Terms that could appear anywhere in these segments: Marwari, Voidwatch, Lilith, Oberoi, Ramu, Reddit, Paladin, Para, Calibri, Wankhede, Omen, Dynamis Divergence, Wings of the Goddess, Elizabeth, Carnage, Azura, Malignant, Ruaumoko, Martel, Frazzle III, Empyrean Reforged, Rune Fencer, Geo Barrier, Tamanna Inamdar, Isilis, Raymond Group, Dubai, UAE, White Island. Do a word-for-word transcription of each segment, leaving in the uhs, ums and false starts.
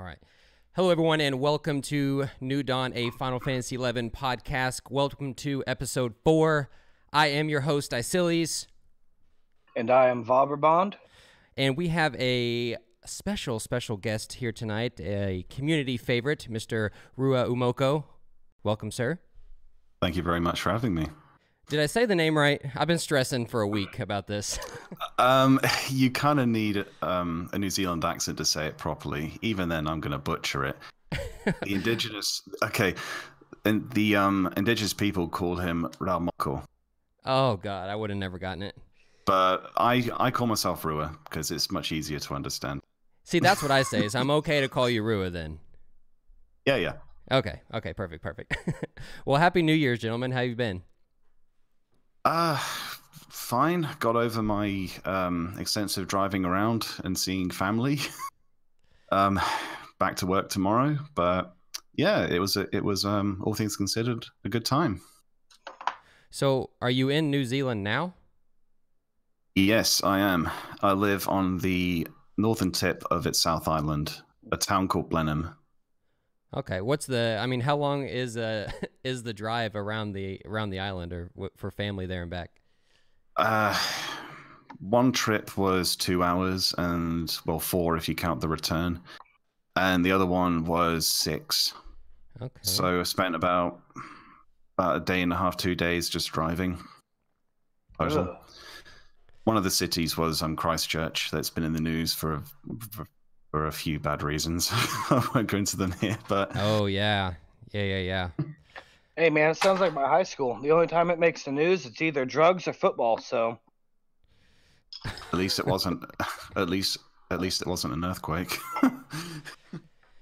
All right. Hello, everyone, and welcome to New Dawn, a Final Fantasy eleven podcast. Welcome to episode four. I am your host, Isilis. And I am Vavra Bond. And we have a special, special guest here tonight, a community favorite, Mister Ruaumoko. Welcome, sir. Thank you very much for having me. Did I say the name right? I've been stressing for a week about this. um, you kind of need um, a New Zealand accent to say it properly. Even then, I'm going to butcher it. The indigenous, okay, and the um, indigenous people call him Ruaumoko. Oh God, I would have never gotten it. But I, I call myself Rua because it's much easier to understand. See, that's what I say, is I'm okay to call you Rua then. Yeah, yeah. Okay, okay, perfect, perfect. Well, Happy New Year's, gentlemen. How you been? Uh, fine. Got over my um, extensive driving around and seeing family. um, back to work tomorrow, but yeah, it was, a, it was um, all things considered, a good time. So, are you in New Zealand now? Yes, I am. I live on the northern tip of its South Island, a town called Blenheim. Okay, what's the? I mean, how long is uh is the drive around the around the island, or for family there and back? Uh, one trip was two hours, and well, four if you count the return, and the other one was six. Okay. So I spent about about a day and a half, two days just driving. Total. One of the cities was um Christchurch. That's been in the news for. for For a few bad reasons. I won't go into them here, but... Oh, yeah. Yeah, yeah, yeah. Hey, man, it sounds like my high school. The only time it makes the news, it's either drugs or football, so... At least it wasn't... at least at least it wasn't an earthquake.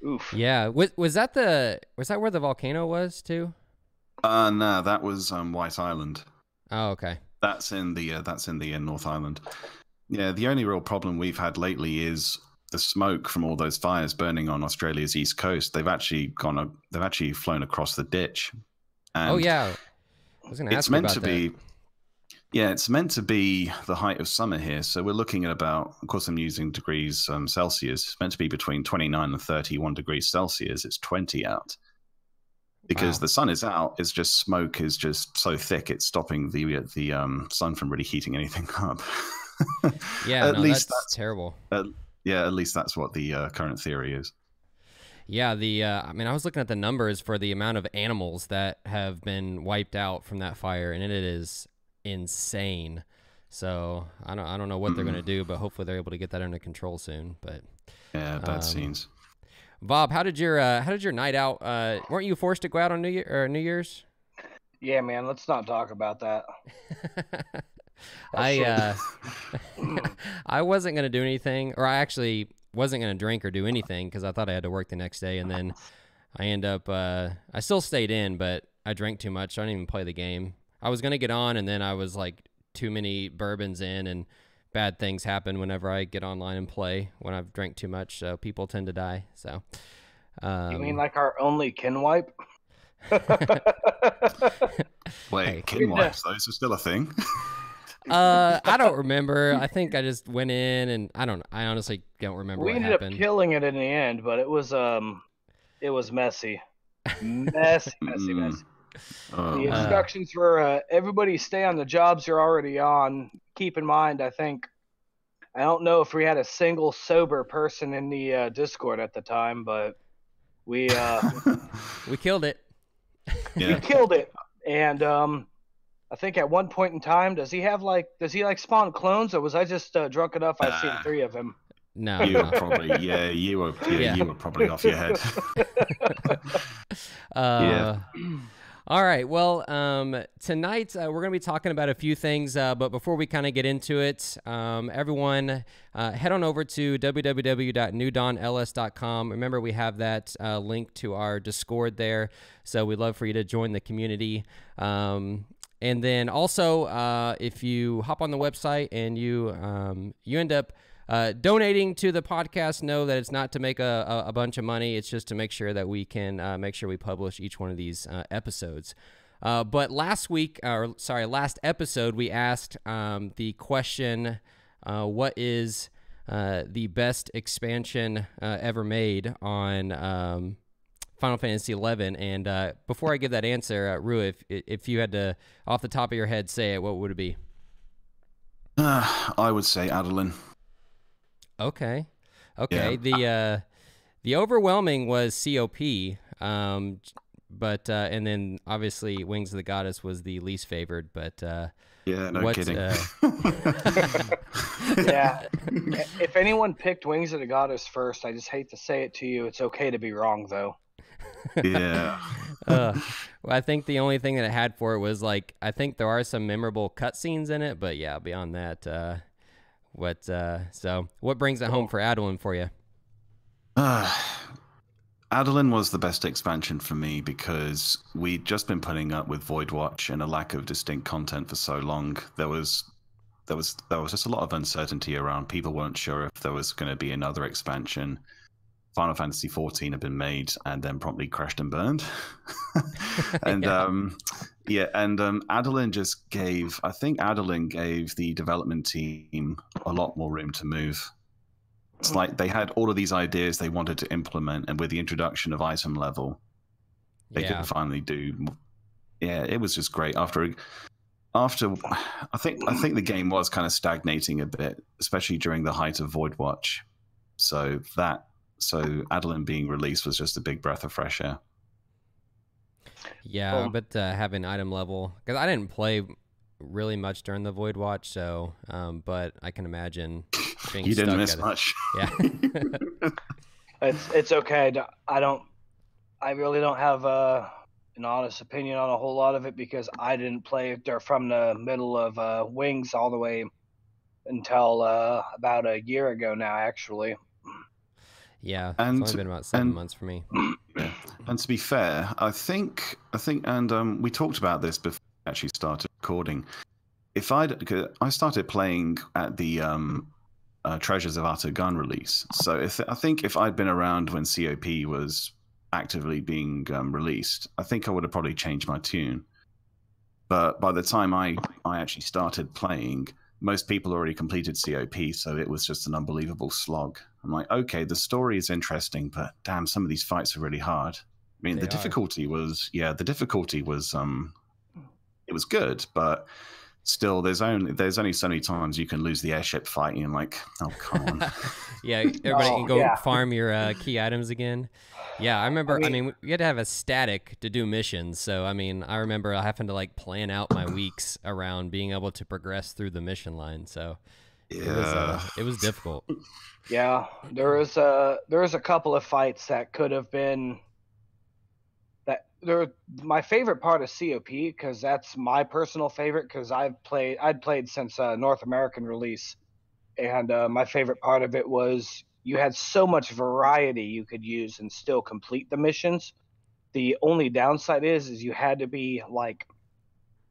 Oof. Yeah. Was, was that the... Was that where the volcano was, too? Uh, no, that was um, White Island. Oh, okay. That's in the, uh, that's in the uh, North Island. Yeah, the only real problem we've had lately is... the smoke from all those fires burning on Australia's east coast—they've actually gone. They've actually flown across the ditch. And oh yeah, I was gonna ask you about that. It's meant to be. Yeah, it's meant to be the height of summer here, so we're looking at about. Of course, I'm using degrees um, Celsius. It's meant to be between twenty-nine and thirty-one degrees Celsius. It's twenty out because wow. The sun is out. It's just smoke is just so thick. It's stopping the the um, sun from really heating anything up. Yeah, at no, least that's, that's terrible. Uh, Yeah, at least that's what the uh, current theory is. Yeah, the uh, I mean, I was looking at the numbers for the amount of animals that have been wiped out from that fire, and it is insane. So I don't, I don't know what mm-hmm. they're going to do, but hopefully they're able to get that under control soon. But yeah, bad um, scenes. Bob, how did your uh, how did your night out? Uh, weren't you forced to go out on New Year or New Year's? Yeah, man, let's not talk about that. I uh, I wasn't gonna do anything, or I actually wasn't gonna drink or do anything because I thought I had to work the next day, and then I end up uh, I still stayed in, but I drank too much. So I didn't even play the game. I was gonna get on, and then I was like too many bourbons in, and bad things happen whenever I get online and play when I've drank too much. So people tend to die. So um, you mean like our only kin wipe? Wait, hey, kin wipes? Those are still a thing. Uh, I don't remember. I think I just went in, and I don't. I honestly don't remember. We what ended happened. up killing it in the end, but it was um, it was messy, messy, messy, messy. Uh, the instructions were uh, everybody stay on the jobs you're already on. Keep in mind, I think I don't know if we had a single sober person in the uh, Discord at the time, but we uh, we killed it. Yeah. We killed it, and um. I think at one point in time, does he have like, does he like spawn clones, or was I just uh, drunk enough? I've uh, seen three of him. No, you were probably yeah, you were yeah, yeah. you were probably off your head. uh, yeah. All right. Well, um, tonight uh, we're going to be talking about a few things, uh, but before we kind of get into it, um, everyone uh, head on over to w w w dot new dawn l s dot com. Remember, we have that uh, link to our Discord there, so we'd love for you to join the community. Um, And then also, uh, if you hop on the website and you um, you end up uh, donating to the podcast, know that it's not to make a, a bunch of money. It's just to make sure that we can uh, make sure we publish each one of these uh, episodes. Uh, but last week, or sorry, last episode, we asked um, the question, uh, what is uh, the best expansion uh, ever made on um, Final Fantasy eleven. And uh, before I give that answer, uh, Rua, if, if you had to, off the top of your head, say it, what would it be? Uh, I would say Adoulin. Okay. Okay. Yeah. The uh, the overwhelming was COP, um, but uh, and then obviously Wings of the Goddess was the least favored. But uh, yeah, no what, kidding. Uh... yeah. If anyone picked Wings of the Goddess first, I just hate to say it to you. It's okay to be wrong, though. Yeah. uh, well, I think the only thing that it had for it was like I think there are some memorable cutscenes in it, but yeah, beyond that. Uh... What uh, so? What brings it home for Adoulin for you? Uh, Adoulin was the best expansion for me because we'd just been putting up with Voidwatch and a lack of distinct content for so long. There was, there was, there was just a lot of uncertainty around. People weren't sure if there was going to be another expansion. Final Fantasy fourteen had been made and then promptly crashed and burned. and yeah. um, yeah, and um, Adoulin just gave. I think Adoulin gave the development team a lot more room to move. It's like they had all of these ideas they wanted to implement, and with the introduction of item level, they yeah. could finally do. Yeah, it was just great. After, after, I think I think the game was kind of stagnating a bit, especially during the height of Voidwatch. So that. So Adoulin being released was just a big breath of fresh air. Yeah, well, but uh, having item level, because I didn't play really much during the Void Watch, so um, but I can imagine being you didn't miss much. Yeah, it's it's okay. I don't. I really don't have a, an honest opinion on a whole lot of it because I didn't play it from the middle of uh, Wings all the way until uh, about a year ago now, actually. Yeah, and, it's only been about seven and, months for me. Yeah. And to be fair, I think, I think, and um, we talked about this before we actually started recording. If I'd, cause I started playing at the um, uh, Treasures of Artagan release, so if I think if I'd been around when COP was actively being um, released, I think I would have probably changed my tune. But by the time I, I actually started playing, most people already completed COP, so it was just an unbelievable slog. I'm like, okay, the story is interesting, but damn, some of these fights are really hard. I mean, they the difficulty are. was, yeah, the difficulty was, um, it was good, but still, there's only there's only so many times you can lose the airship fight, and I'm like, oh, come on. yeah, everybody oh, can go yeah. farm your uh, key items again. Yeah, I remember, I mean, I mean, you had to have a static to do missions, so, I mean, I remember I happened to, like, plan out my weeks around being able to progress through the mission line, so yeah. it, was, uh, it was difficult. Yeah, there was, a, there was a couple of fights that could have been, that there. my favorite part of COP, because that's my personal favorite, because I've played, I'd played since uh, North American release, and uh, my favorite part of it was, you had so much variety you could use and still complete the missions. The only downside is, is you had to be like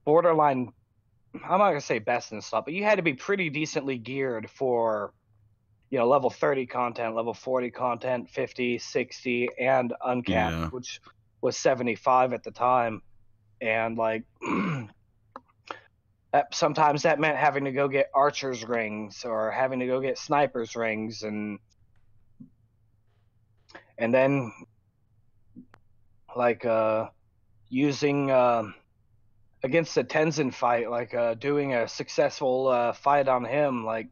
borderline, I'm not gonna say best in slot, but you had to be pretty decently geared for, you know, level thirty content, level forty content, fifty, sixty, and uncapped, yeah. which was seventy-five at the time. And like, that, sometimes that meant having to go get archers rings or having to go get snipers rings and, And then, like, uh, using, uh, against the Tenzin fight, like, uh, doing a successful uh, fight on him, like,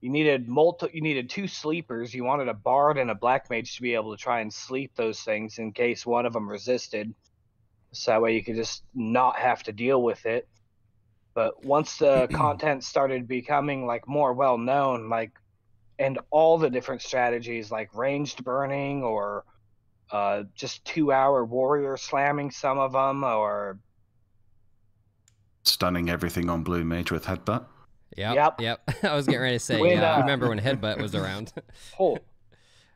you needed multi you needed two sleepers. You wanted a Bard and a Black Mage to be able to try and sleep those things in case one of them resisted. So that way you could just not have to deal with it. But once the content started becoming, like, more well-known, like, and all the different strategies like ranged burning or uh, just two-hour warrior slamming some of them or... stunning everything on Blue Mage with Headbutt. Yep, yep. yep. I was getting ready to say, when, yeah, uh... I remember when Headbutt was around. oh,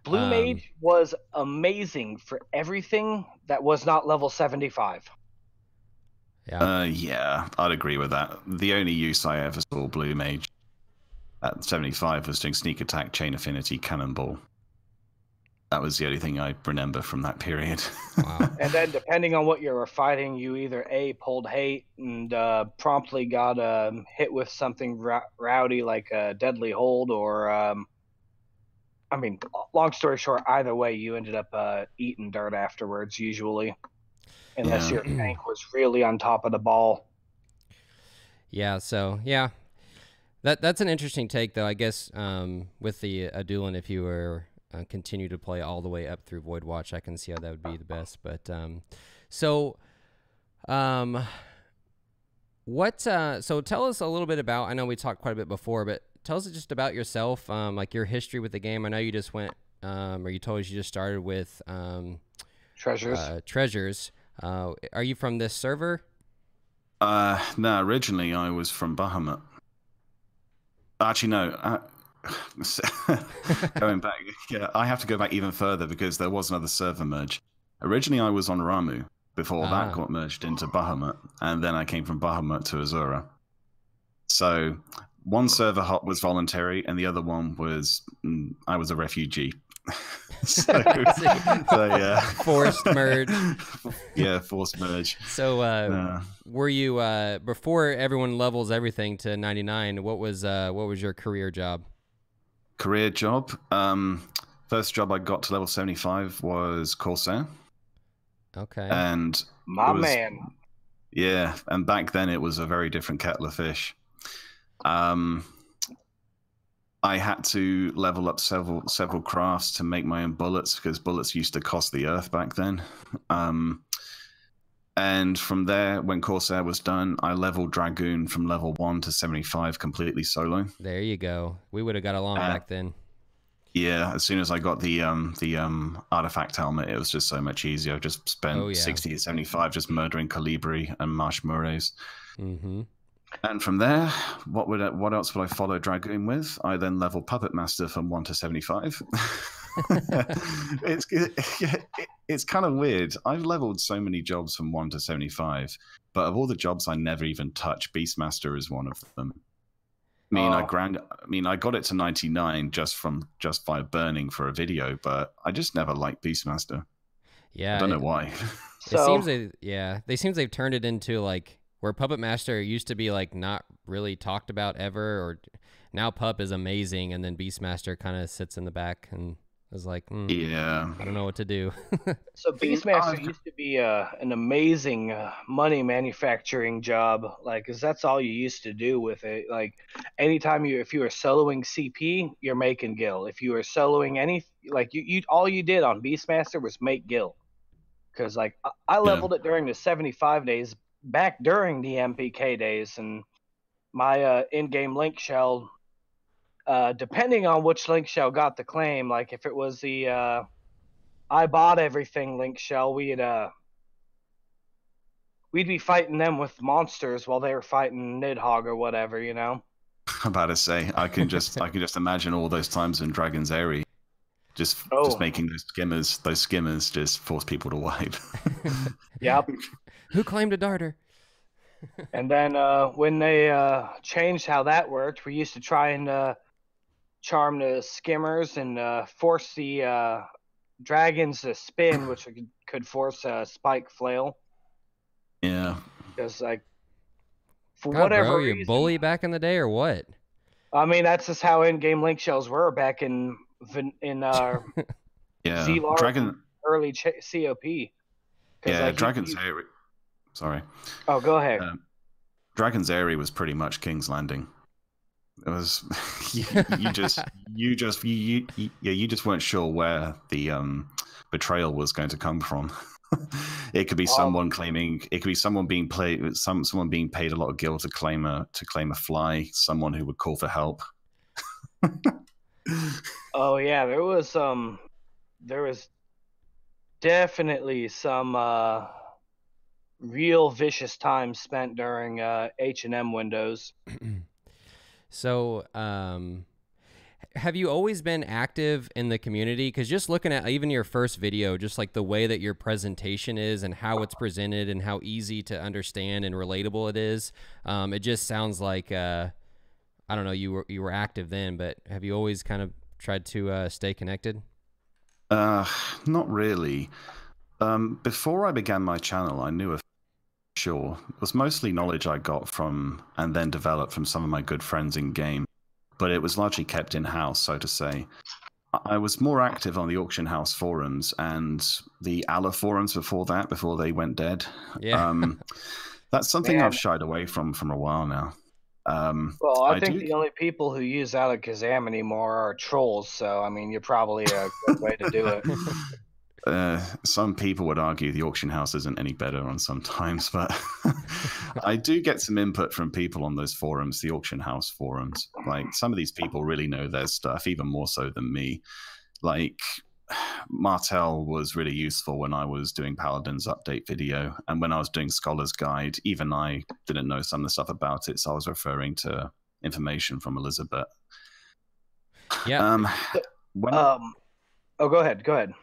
Blue um... Mage was amazing for everything that was not level seventy-five. Yeah, uh, yeah, I'd agree with that. The only use I ever saw Blue Mage at seventy-five was doing sneak attack, chain affinity, cannonball. that was the only thing I remember from that period. Wow. And then depending on what you were fighting, you either A, pulled hate and uh, promptly got um, hit with something rowdy like a deadly hold, or, um, I mean, long story short, either way, you ended up uh, eating dirt afterwards, usually. Unless yeah. your tank was really on top of the ball. Yeah, so, yeah. That, that's an interesting take, though. I guess um, with the Adoulin, if you were uh, continue to play all the way up through Voidwatch, I can see how that would be the best. But um, so, um, what? Uh, so tell us a little bit about. I know we talked quite a bit before, but tell us just about yourself, um, like your history with the game. I know you just went, um, or you told us you just started with um, treasures. Uh, treasures. Uh, are you from this server? Uh, no, originally I was from Bahamut. Actually, no. Uh, going back, yeah, I have to go back even further because there was another server merge. Originally, I was on Ramu before ah. that got merged into Bahamut, and then I came from Bahamut to Azura. So one server hop was voluntary, and the other one was mm, I was a refugee. so, so yeah, forced merge. Yeah, forced merge. So uh, yeah. were you uh, before everyone levels everything to ninety-nine? What was uh, what was your career job? Career job. Um, first job I got to level seventy-five was Corsair. Okay. And my was, man. Yeah, and back then it was a very different kettle of fish. Um. I had to level up several several crafts to make my own bullets because bullets used to cost the earth back then. Um, and from there, when Corsair was done, I leveled Dragoon from level one to seventy-five completely solo. There you go. We would have got along uh, back then. Yeah, as soon as I got the um, the um, artifact helmet, it was just so much easier. I just spent oh, yeah. sixty to seventy-five just murdering Calibri and Marshmores. Mm-hmm. And from there, what would I, what else would I follow Dragoon with? I then leveled Puppet Master from one to seventy-five. it's it, it, it's kind of weird. I've leveled so many jobs from one to seventy-five, but of all the jobs I never even touch, Beastmaster is one of them. I mean, oh. I grand, I mean, I got it to ninety-nine just from just by burning for a video, but I just never liked Beastmaster. Yeah, I don't it, know why. It so. seems they yeah, they seems they've turned it into like. Where Puppet Master used to be like not really talked about ever, or now Pup is amazing, and then Beastmaster kind of sits in the back and is like, mm, yeah, I don't know what to do. So Beastmaster used to be uh, an amazing uh, money manufacturing job, like, because that's all you used to do with it. Like, anytime you, if you were soloing C P, you're making gil. If you were soloing any, like you, you all you did on Beastmaster was make gil, because like I, I leveled yeah. it during the seventy-five days. Back during the M P K days, and my uh, in-game link shell, uh, depending on which link shell got the claim, like if it was the uh, I bought everything link shell, we'd uh, we'd be fighting them with monsters while they were fighting Nidhogg or whatever, you know. I'm about to say, I can just I can just imagine all those times in Dragon's Eyrie, just oh. just making those skimmers, those skimmers just force people to wipe. Yep. Who claimed a darter? And then uh, when they uh, changed how that worked, we used to try and uh, charm the skimmers and uh, force the uh, dragons to spin, which could force a spike flail. Yeah. Because, like, for God, whatever bro, reason. You bully back in the day or what? I mean, that's just how in-game link shells were back in in uh, yeah. Z-Lark, Dragon... early C O P. Yeah, like, Dragon's Eyrie. Sorry. Oh, go ahead. Um, Dragon's Eyrie was pretty much King's Landing. It was you, you just you just you, you yeah you just weren't sure where the um, betrayal was going to come from. It could be oh. someone claiming, it could be someone being played, some someone being paid a lot of gil to claim a to claim a fly, someone who would call for help. Oh yeah, there was um, there was definitely some. Uh... real vicious time spent during uh, H and M windows. So um, have you always been active in the community? Because just looking at even your first video, just like the way that your presentation is and how it's presented and how easy to understand and relatable it is, um, it just sounds like, uh, I don't know, you were, you were active then, but have you always kind of tried to uh, stay connected? Uh, not really. Um, before I began my channel, I knew a sure. It was mostly knowledge I got from and then developed from some of my good friends in game, but it was largely kept in-house, so to say. I was more active on the auction house forums and the A L A forums before that, before they went dead. Yeah. Um, that's something Man. I've shied away from from a while now. Um, well, I, I think do... the only people who use Ala Kazam anymore are trolls, so, I mean, you're probably a good way to do it. Uh, some people would argue the auction house isn't any better on sometimes, but I do get some input from people on those forums, the auction house forums. Like, some of these people really know their stuff, even more so than me. Like, Martel was really useful when I was doing Paladin's update video, and when I was doing Scholar's Guide, even I didn't know some of the stuff about it, so I was referring to information from Elizabeth. Yeah. Um, when um, I... Oh, go ahead, go ahead.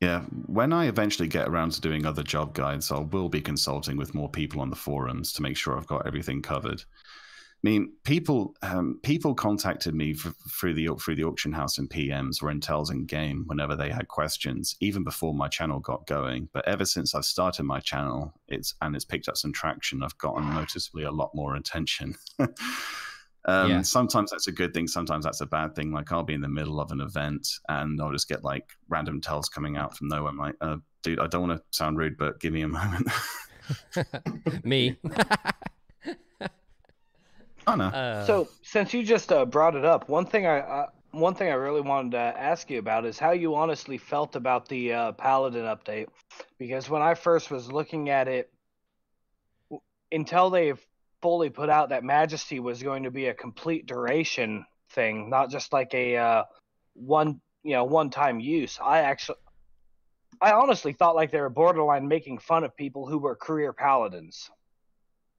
Yeah, when I eventually get around to doing other job guides, I will be consulting with more people on the forums to make sure I've got everything covered. I mean, people um, people contacted me for, through the through the auction house in P Ms or Intels in game whenever they had questions, even before my channel got going. But ever since I've started my channel, it's and it's picked up some traction. I've gotten noticeably a lot more attention. um, yeah. Sometimes that's a good thing. Sometimes that's a bad thing. Like, I'll be in the middle of an event and I'll just get like random tells coming out from nowhere. I'm like, uh, dude, I don't want to sound rude, but give me a moment. Me. Oh, no. uh, so since you just uh, brought it up, one thing I uh, one thing I really wanted to ask you about is how you honestly felt about the uh, Paladin update, because when I first was looking at it, until they fully put out that Majesty was going to be a complete duration thing, not just like a uh, one you know one time use, I actually I honestly thought like they were borderline making fun of people who were career Paladins.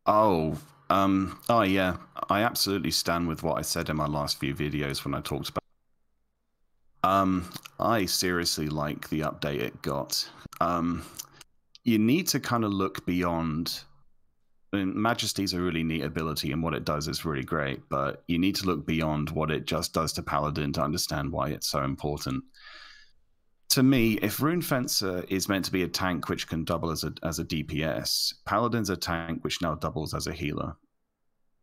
Oh. Um, oh yeah, I absolutely stand with what I said in my last few videos when I talked about um, I seriously like the update it got. Um, you need to kind of look beyond, I mean, Majesty's a really neat ability and what it does is really great, but you need to look beyond what it just does to Paladin to understand why it's so important. To me, if Rune Fencer is meant to be a tank which can double as a as a D P S, Paladin's a tank which now doubles as a healer.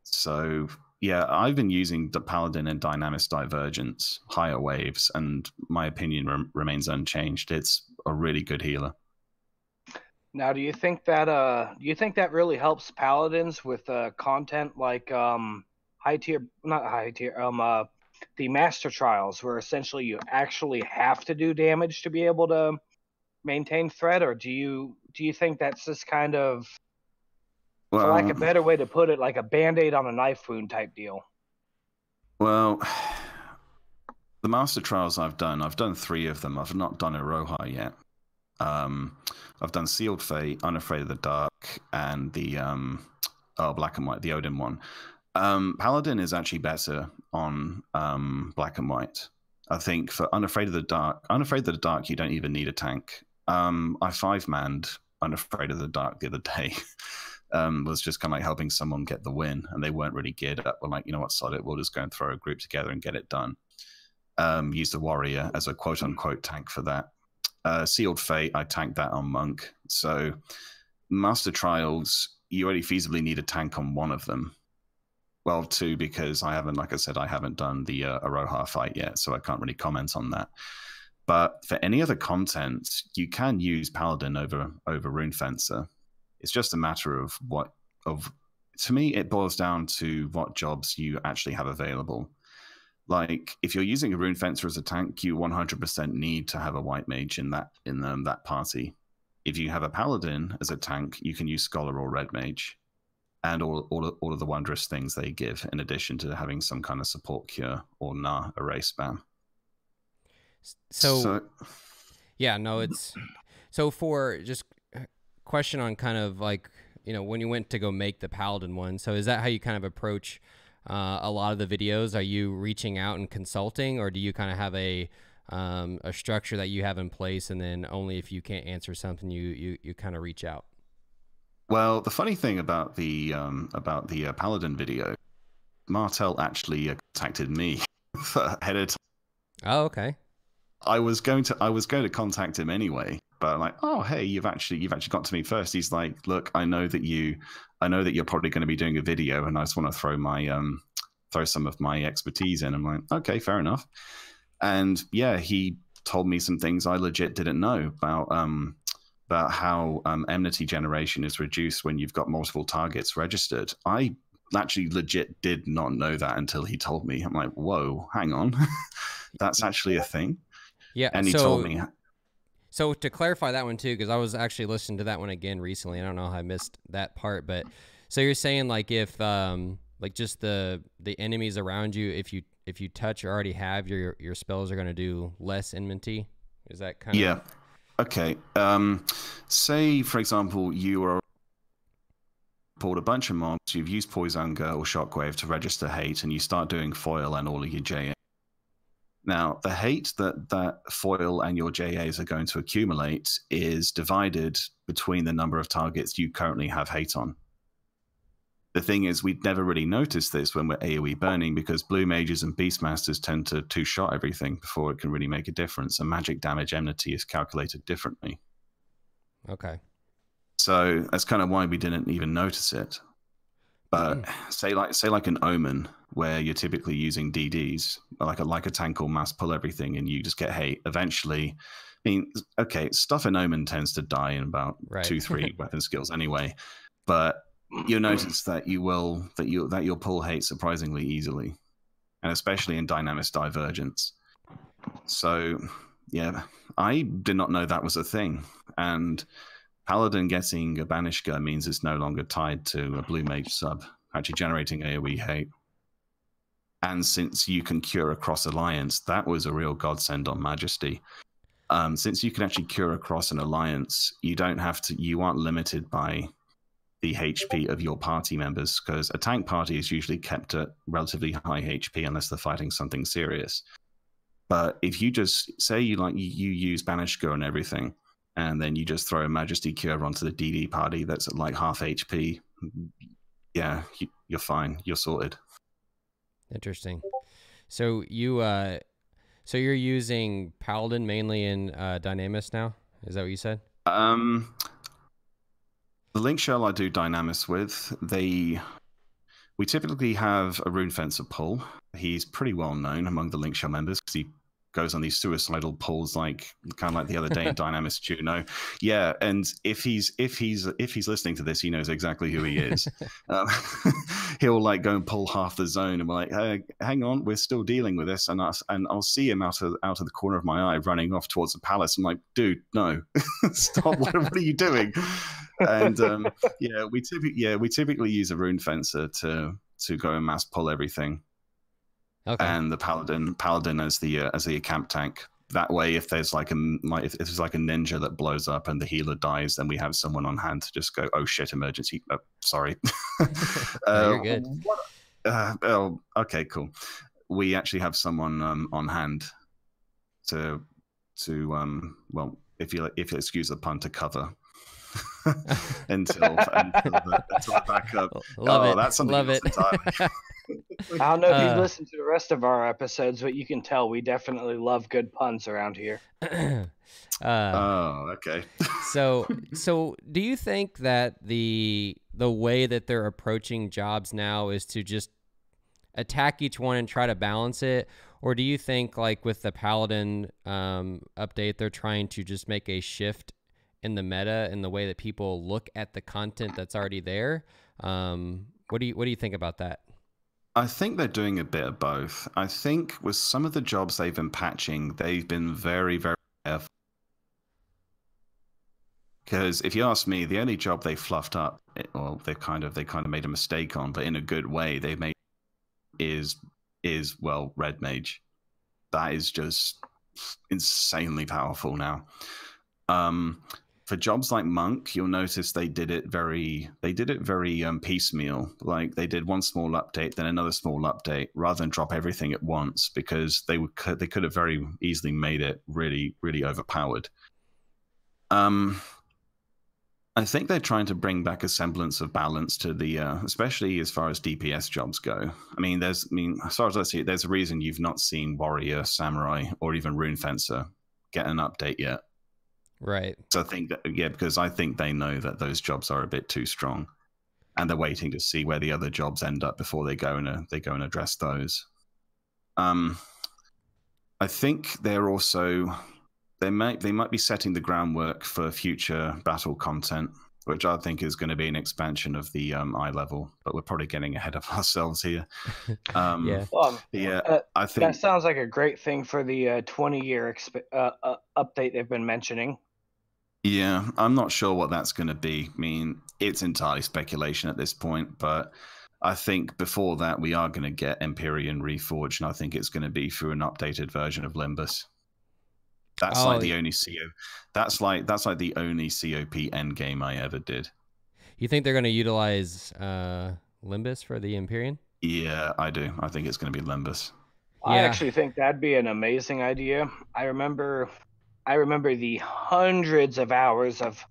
So yeah, I've been using the Paladin and Dynamis Divergence, higher waves, and my opinion re remains unchanged. It's a really good healer. Now, do you think that uh, do you think that really helps Paladins with uh, content like um, high tier, not high tier, um, uh, the Master Trials, where essentially you actually have to do damage to be able to maintain threat? Or do you do you think that's this kind of, well, for lack of a better way to put it, like a band-aid on a knife wound type deal? Well, the Master Trials I've done, I've done three of them. I've not done Iroha yet. Um, I've done Sealed Fate, Unafraid of the Dark, and the um, oh, Black and White, the Odin one. Um, Paladin is actually better on um, Black and White. I think for Unafraid of the Dark, Unafraid of the Dark, you don't even need a tank. Um, I five-manned Unafraid of the Dark the other day. um, was just kind of like helping someone get the win, and they weren't really geared up. We're like, you know what, sod it, we'll just go and throw a group together and get it done. Um, use the Warrior as a quote-unquote tank for that. Uh, Sealed Fate, I tanked that on Monk. So Master Trials, you only feasibly need a tank on one of them. Well, too, because I haven't, like I said, I haven't done the uh, Iroha fight yet, so I can't really comment on that. But for any other content, you can use Paladin over over Rune Fencer. It's just a matter of what of to me it boils down to what jobs you actually have available. Like, if you're using a Rune Fencer as a tank, you one hundred percent need to have a White Mage in that in um, that party. If you have a Paladin as a tank, you can use Scholar or Red Mage. And all, all, all of the wondrous things they give, in addition to having some kind of support cure or nah array spam. So, so, yeah, no, it's so for just question on kind of like, you know, when you went to go make the Paladin one. So is that how you kind of approach uh, a lot of the videos? Are you reaching out and consulting, or do you kind of have a um, a structure that you have in place, and then only if you can't answer something, you you you kind of reach out? Well, the funny thing about the um, about the uh, Paladin video, Martel actually uh, contacted me for ahead of time. Oh, okay. I was going to I was going to contact him anyway, but I'm like, oh hey, you've actually you've actually got to me first. He's like, look, I know that you I know that you're probably going to be doing a video, and I just want to throw my um throw some of my expertise in. I'm like, okay, fair enough. And yeah, he told me some things I legit didn't know about um about how um, enmity generation is reduced when you've got multiple targets registered. I actually legit did not know that until he told me. I'm like, whoa, hang on, that's actually a thing. Yeah, and he so, told me. So to clarify that one too, because I was actually listening to that one again recently. I don't know how I missed that part, but so you're saying like if um, like just the the enemies around you, if you if you touch or already have your your spells are going to do less enmity. Is that kind yeah. of? Yeah. Okay. Um, say for example you are pulled a bunch of mobs. You've used Poisonga or Shockwave to register hate, and you start doing foil and all of your J A. Now, the hate that that foil and your J As are going to accumulate is divided between the number of targets you currently have hate on. The thing is, we'd never really noticed this when we're AoE burning because blue mages and beastmasters tend to two-shot everything before it can really make a difference, and magic damage enmity is calculated differently. Okay. So that's kind of why we didn't even notice it. But say like say like an Omen, where you're typically using D Ds, like a like a tank or mass pull everything, and you just get hate. Eventually, I mean, okay, stuff in Omen tends to die in about right. two three weapon skills anyway. But you'll notice that you will that you that you'll pull hate surprisingly easily, and especially in Dynamis Divergence. So yeah, I did not know that was a thing, and Paladin getting a Banishka means it's no longer tied to a blue mage sub, actually generating AoE hate. And since you can cure a cross alliance, that was a real godsend on Majesty. Um, since you can actually cure across an alliance, you don't have to. You aren't limited by the H P of your party members, because a tank party is usually kept at relatively high H P unless they're fighting something serious. But if you just say you like you, you use Banishka and everything, and then you just throw a Majesty Cure onto the D D party that's at like half H P. Yeah, you, you're fine. You're sorted. Interesting. So you, uh, so you're using Paladin mainly in uh, Dynamis now. Is that what you said? Um, the Link Shell I do Dynamis with. They, we typically have a Rune Fencer pull. He's pretty well known among the Link Shell members because he goes on these suicidal pulls, like kind of like the other day in Dynamis Juno. Yeah, and if he's if he's if he's listening to this, he knows exactly who he is. um, he'll like go and pull half the zone, and we're like, hey, hang on, we're still dealing with this, and I, and I'll see him out of out of the corner of my eye running off towards the palace. I'm like, dude, no, stop! What, what are you doing? And um, yeah, we typically yeah we typically use a Rune Fencer to to go and mass pull everything. Okay. And the paladin, paladin as the uh, as the camp tank. That way, if there's like a like if, if there's like a ninja that blows up and the healer dies, then we have someone on hand to just go, oh shit, emergency. Oh, sorry. uh, no, you're good. What, uh, oh, okay, cool. We actually have someone um, on hand to to um well, if you if you excuse the pun, to cover until until the, until the backup. Love oh, it. That's something Love else it. I don't know if you've uh, listened to the rest of our episodes, but you can tell we definitely love good puns around here. uh, oh, okay. so, so do you think that the the way that they're approaching jobs now is to just attack each one and try to balance it, or do you think, like with the Paladin um, update, they're trying to just make a shift in the meta and the way that people look at the content that's already there? Um, what do you what do you think about that? I think they're doing a bit of both. I think with some of the jobs they've been patching, they've been very, very careful. Because if you ask me, the only job they fluffed up, well, they kind of they kind of made a mistake on, but in a good way, they made is is well, Red Mage. That is just insanely powerful now. Um, for jobs like Monk, you'll notice they did it very they did it very um, piecemeal. Like they did one small update, then another small update, rather than drop everything at once, because they would they could have very easily made it really really overpowered. Um, I think they're trying to bring back a semblance of balance to the, uh, especially as far as D P S jobs go. I mean, there's, I mean, as far as I see it, there's a reason you've not seen Warrior, Samurai, or even Rune Fencer get an update yet. Right. So I think that, yeah, because I think they know that those jobs are a bit too strong, and they're waiting to see where the other jobs end up before they go and uh, they go and address those. Um, I think they're also. They might, they might be setting the groundwork for future battle content, which I think is going to be an expansion of the um, eye level, but we're probably getting ahead of ourselves here. Um, yeah, um, yeah uh, I think that sounds like a great thing for the uh, twenty year uh, uh, update they've been mentioning. Yeah, I'm not sure what that's going to be. I mean, it's entirely speculation at this point, but I think before that, we are going to get Empyrean Reforged, and I think it's going to be through an updated version of Limbus. That's oh, like the only C O. That's like that's like the only C O P endgame I ever did. You think they're going to utilize uh, Limbus for the Empyrean? Yeah, I do. I think it's going to be Limbus. Yeah. I actually think that'd be an amazing idea. I remember, I remember the hundreds of hours of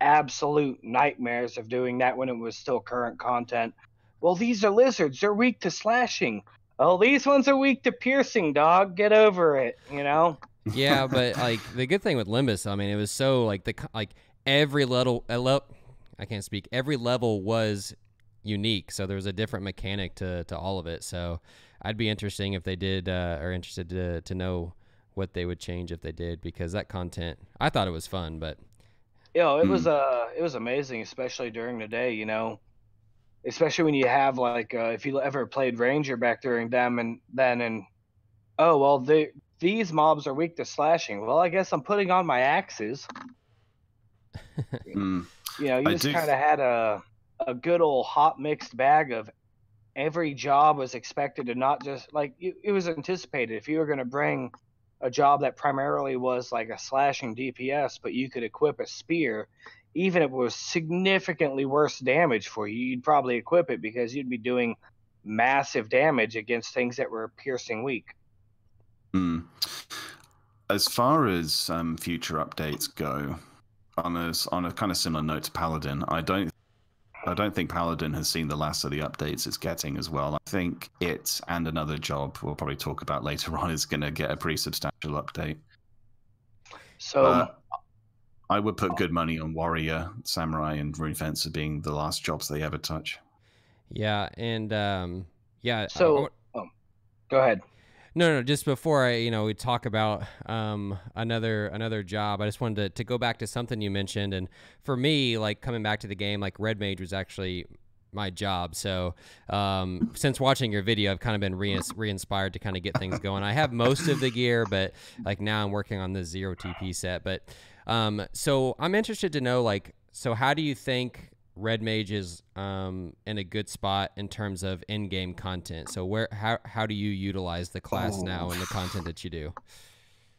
absolute nightmares of doing that when it was still current content. Well, these are lizards. They're weak to slashing. Oh, these ones are weak to piercing. Dog, get over it. You know. Yeah, but like the good thing with Limbus, I mean, it was so like the like every level, I can't speak. Every level was unique, so there was a different mechanic to to all of it. So I'd be interesting if they did, uh, or interested to to know what they would change if they did, because that content, I thought it was fun, but you know, it mm. was uh it was amazing, especially during the day. You know, especially when you have like uh, if you ever played Ranger back during them and then and oh well they. These mobs are weak to slashing. Well, I guess I'm putting on my axes. mm. You know, you I just kind of had a a good old hot mixed bag of every job was expected to not just like it, it was anticipated. If you were going to bring a job that primarily was like a slashing D P S, but you could equip a spear, even if it was significantly worse damage for you, you'd probably equip it because you'd be doing massive damage against things that were piercing weak. Hmm. As far as um, future updates go, on a on a kind of similar note to Paladin, I don't I don't think Paladin has seen the last of the updates it's getting as well. I think it and another job we'll probably talk about later on is going to get a pretty substantial update. So uh, I would put good money on Warrior, Samurai, and Rune Fencer being the last jobs they ever touch. Yeah, and um, yeah. So I, I, oh, go ahead. No, no, just before I, you know, we talk about um, another another job, I just wanted to, to go back to something you mentioned. And for me, like coming back to the game, like Red Mage was actually my job. So um, since watching your video, I've kind of been re re-inspired to kind of get things going. I have most of the gear, but like now I'm working on this zero T P set. But um, so I'm interested to know, like, so how do you think Red Mage is um, in a good spot in terms of in-game content? So where, how, how do you utilize the class oh. now and the content that you do?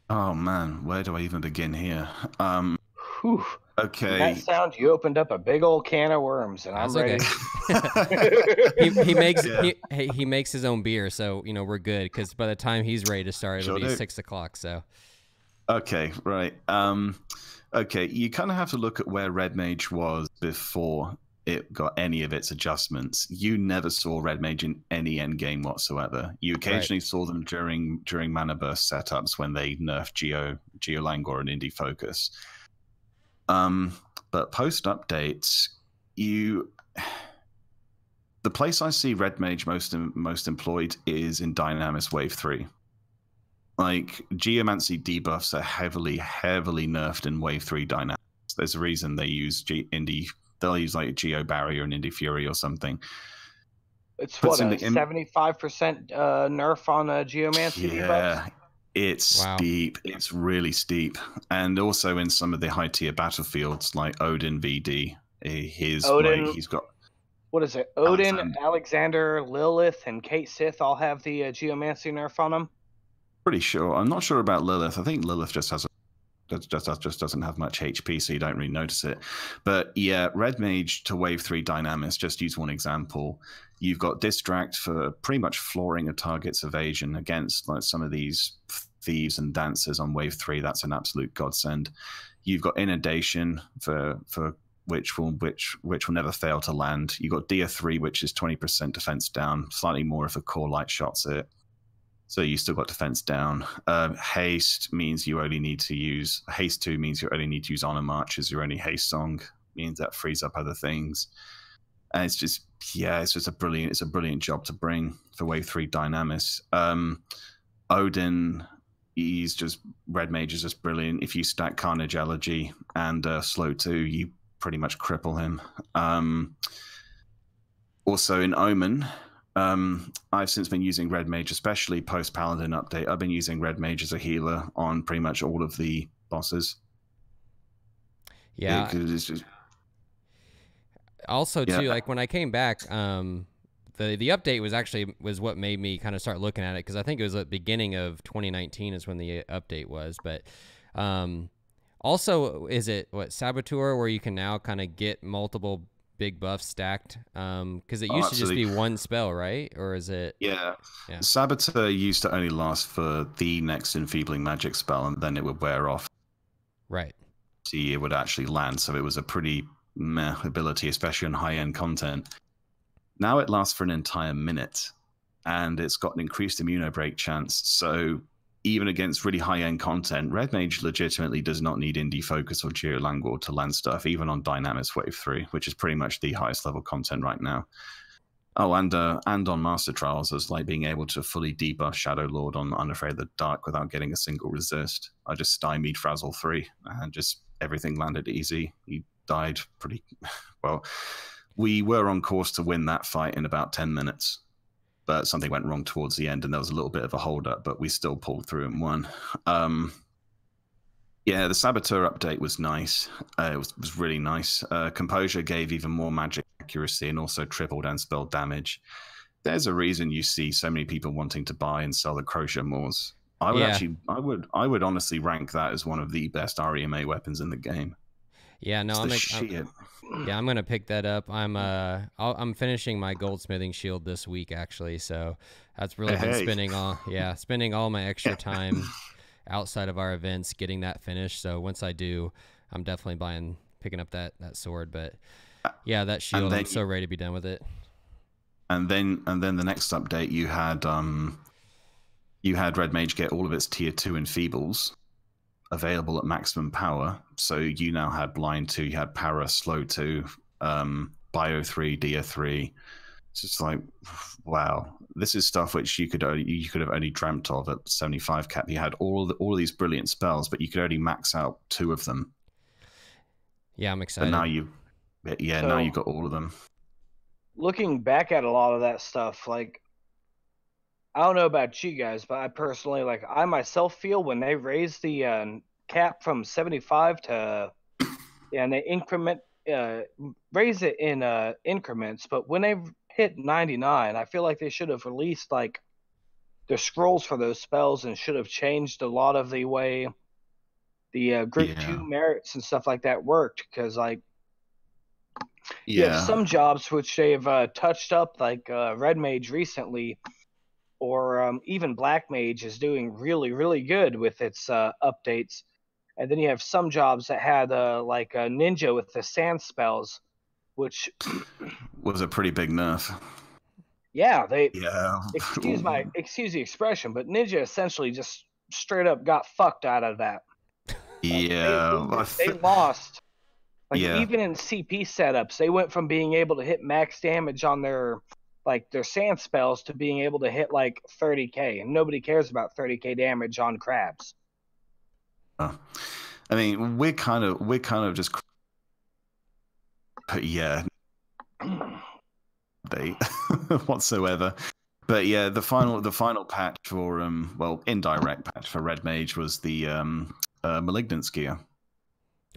Oh man, where do I even begin here? Um, Whew. Okay. That sound, you opened up a big old can of worms, and I'm ready. Okay. he, he makes yeah. he, he makes his own beer, so you know we're good. Because by the time he's ready to start, it'll sure be do. six o'clock. So. Okay. Right. Um. Okay, you kind of have to look at where Red Mage was before it got any of its adjustments. You never saw Red Mage in any endgame whatsoever. You occasionally right. saw them during during mana burst setups when they nerfed Geo, Geolangor and Indi Focus. Um, but post updates, you the place I see Red Mage most most employed is in Dynamis Wave three. Like, Geomancy debuffs are heavily, heavily nerfed in Wave three Dynamics. There's a reason they use G Indy. They'll use, like, Geo Barrier and Indy Fury or something. It's, Puts what, a seventy-five percent uh, nerf on uh, Geomancy yeah, debuffs? Yeah, it's wow. steep. It's really steep. And also in some of the high-tier battlefields, like Odin V D, his Odin, like, he's got... What is it? Odin, Alexander, Alexander Lilith, and Kate Sith all have the uh, Geomancy nerf on them? Pretty sure. I'm not sure about Lilith. I think Lilith just has a, just just doesn't have much H P, so you don't really notice it. But yeah, Red Mage to Wave three Dynamis, just use one example. You've got Distract for pretty much flooring a target's evasion against like some of these thieves and dancers on Wave three. That's an absolute godsend. You've got Inundation for for which will which which will never fail to land. You've got D R three, which is twenty percent defense down, slightly more if the core light shots it. So you still got defense down. Um, haste means you only need to use haste two means you only need to use honor march as your only haste song. Means that frees up other things. And it's just yeah, it's just a brilliant it's a brilliant job to bring for Wave Three Dynamis. Um, Odin, he's just Red Mage is just brilliant. If you stack Carnage Elegy and uh, Slow two, you pretty much cripple him. Um, also in Omen. Um, I've since been using Red Mage, especially post-Paladin update. I've been using Red Mage as a healer on pretty much all of the bosses. Yeah. yeah it's just... Also, yeah. too, like when I came back, um, the the update was actually was what made me kind of start looking at it, because I think it was at the beginning of twenty nineteen is when the update was. But um, also, is it what Saboteur, where you can now kind of get multiple big buff stacked, um because it used oh, to absolutely. just be one spell, right? Or is it yeah. yeah Saboteur used to only last for the next enfeebling magic spell, and then it would wear off, right? See, it would actually land, so it was a pretty meh ability, especially in high-end content. Now it lasts for an entire minute, and it's got an increased immunobreak chance, so even against really high-end content, Red Mage legitimately does not need Indi Focus or Geolangor to land stuff, even on Dynamis Wave three, which is pretty much the highest level content right now. Oh, and uh, and on Master Trials, it's like being able to fully debuff Shadow Lord on Unafraid of the Dark without getting a single resist. I just stymied Frazzle three, and just everything landed easy. He died pretty... well, we were on course to win that fight in about ten minutes. But something went wrong towards the end, and there was a little bit of a holdup, but we still pulled through and won. Um, yeah, the Saboteur update was nice. Uh, it was, was really nice. Uh, Composure gave even more magic accuracy and also tripled unspelled damage. There's a reason you see so many people wanting to buy and sell the Crochet Moors. I would yeah. actually, I would, I would honestly rank that as one of the best R E M A weapons in the game. Yeah, no, I'm, I'm yeah, I'm gonna pick that up. I'm uh, I'll, I'm finishing my goldsmithing shield this week actually, so that's really hey, been spending hey. all yeah, spending all my extra time outside of our events getting that finished. So once I do, I'm definitely buying, picking up that that sword. But yeah, that shield, then, I'm so ready to be done with it. And then and then the next update, you had um, you had Red Mage get all of its tier two enfeebles available at maximum power, so you now had blind two, you had para, slow two, um bio three, D R three. It's just like, wow, this is stuff which you could only you could have only dreamt of at seventy-five cap. You had all the, all of these brilliant spells, but you could only max out two of them. Yeah, I'm excited. And now you yeah so, now you got all of them. Looking back at a lot of that stuff, like, I don't know about you guys, but I personally, like, I myself feel when they raise the uh, cap from seventy-five to, yeah, and they increment, uh, raise it in uh, increments, but when they hit ninety-nine, I feel like they should have released, like, the scrolls for those spells and should have changed a lot of the way the uh, group yeah. two merits and stuff like that worked, because, like, yeah. you have some jobs which they've uh, touched up, like uh, Red Mage recently, or um, even Black Mage is doing really, really good with its uh, updates. And then you have some jobs that had uh, like a ninja with the sand spells, which was a pretty big nerf. Yeah, they yeah. excuse my excuse the expression, but ninja essentially just straight up got fucked out of that. Yeah, like they, they lost. Like yeah. even in C P setups, they went from being able to hit max damage on their. like their sand spells to being able to hit like thirty K, and nobody cares about thirty K damage on crabs. Uh, I mean, we're kind of, we're kind of just, but yeah, they whatsoever. But yeah, the final, the final patch for, um, well, indirect patch for Red Mage was the, um, uh, Malignant gear.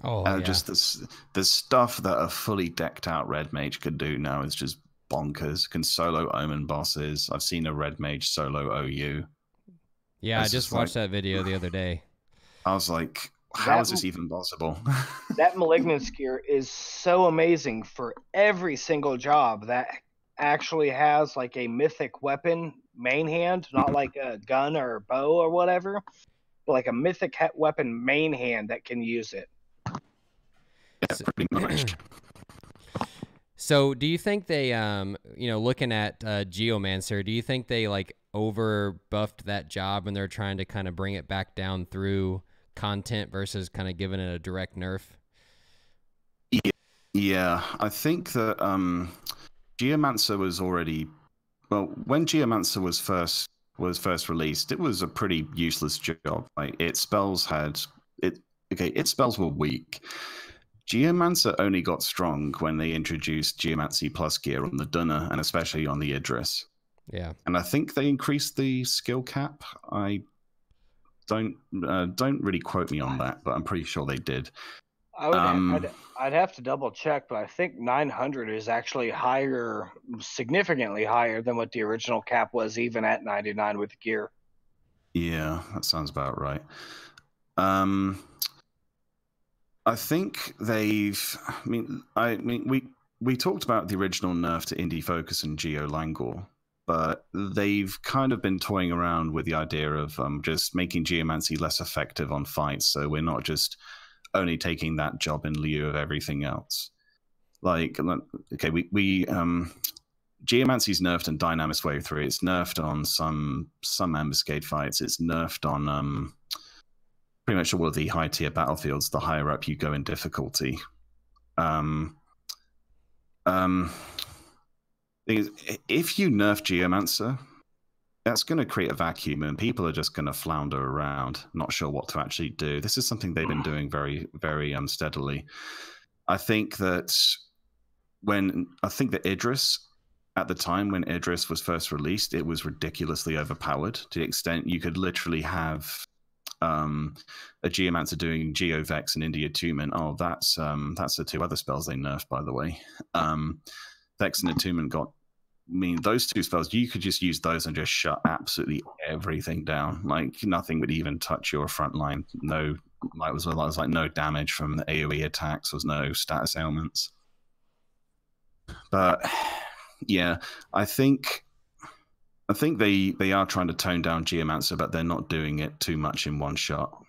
Oh, uh, yeah. Just this, the stuff that a fully decked out Red Mage could do now is just bonkers. Can solo Omen bosses. I've seen a Red Mage solo O U. Yeah, it's I just watched like, that video the other day. I was like, how that, is this even possible? That Malignant gear is so amazing for every single job that actually has like a mythic weapon main hand, not like a gun or bow or whatever, but like a mythic weapon main hand that can use it. Yeah, so, pretty much. So, do you think they, um, you know, looking at uh, Geomancer, do you think they like over buffed that job and they're trying to kind of bring it back down through content versus kind of giving it a direct nerf? Yeah, yeah. I think that um, Geomancer was already, well, when Geomancer was first was first released, it was a pretty useless job. Like its spells had it. Okay, its spells were weak. Geomancer only got strong when they introduced Geomancy Plus gear on the Dunner and especially on the Idris. Yeah. And I think they increased the skill cap. I don't uh, don't really quote me on that, but I'm pretty sure they did. I would, um, I'd, I'd have to double check, but I think nine hundred is actually higher, significantly higher than what the original cap was, even at ninety-nine with the gear. Yeah, that sounds about right. Um... I think they've. I mean, I mean, we we talked about the original nerf to Indi Focus and Geolangor, but they've kind of been toying around with the idea of um, just making Geomancy less effective on fights, so we're not just only taking that job in lieu of everything else. Like, okay, we we um, Geomancy's nerfed on Dynamis Wave three. It's nerfed on some some ambuscade fights. It's nerfed on um. pretty much all of the high tier battlefields, the higher up you go in difficulty. Um, um, thing is, if you nerf Geomancer, that's going to create a vacuum and people are just going to flounder around, not sure what to actually do. This is something they've been doing very, very um, steadily. I think that when, I think that Idris, at the time when Idris was first released, it was ridiculously overpowered to the extent you could literally have Um, a Geomancer doing Geovex and India Attunement. Oh, that's um, that's the two other spells they nerfed, by the way. Um, Vex and Attunement got. I mean, those two spells, you could just use those and just shut absolutely everything down. Like nothing would even touch your front line. No, like was, was like no damage from the AoE attacks. Was no status ailments. But yeah, I think. I think they, they are trying to tone down Geomancer, but they're not doing it too much in one shot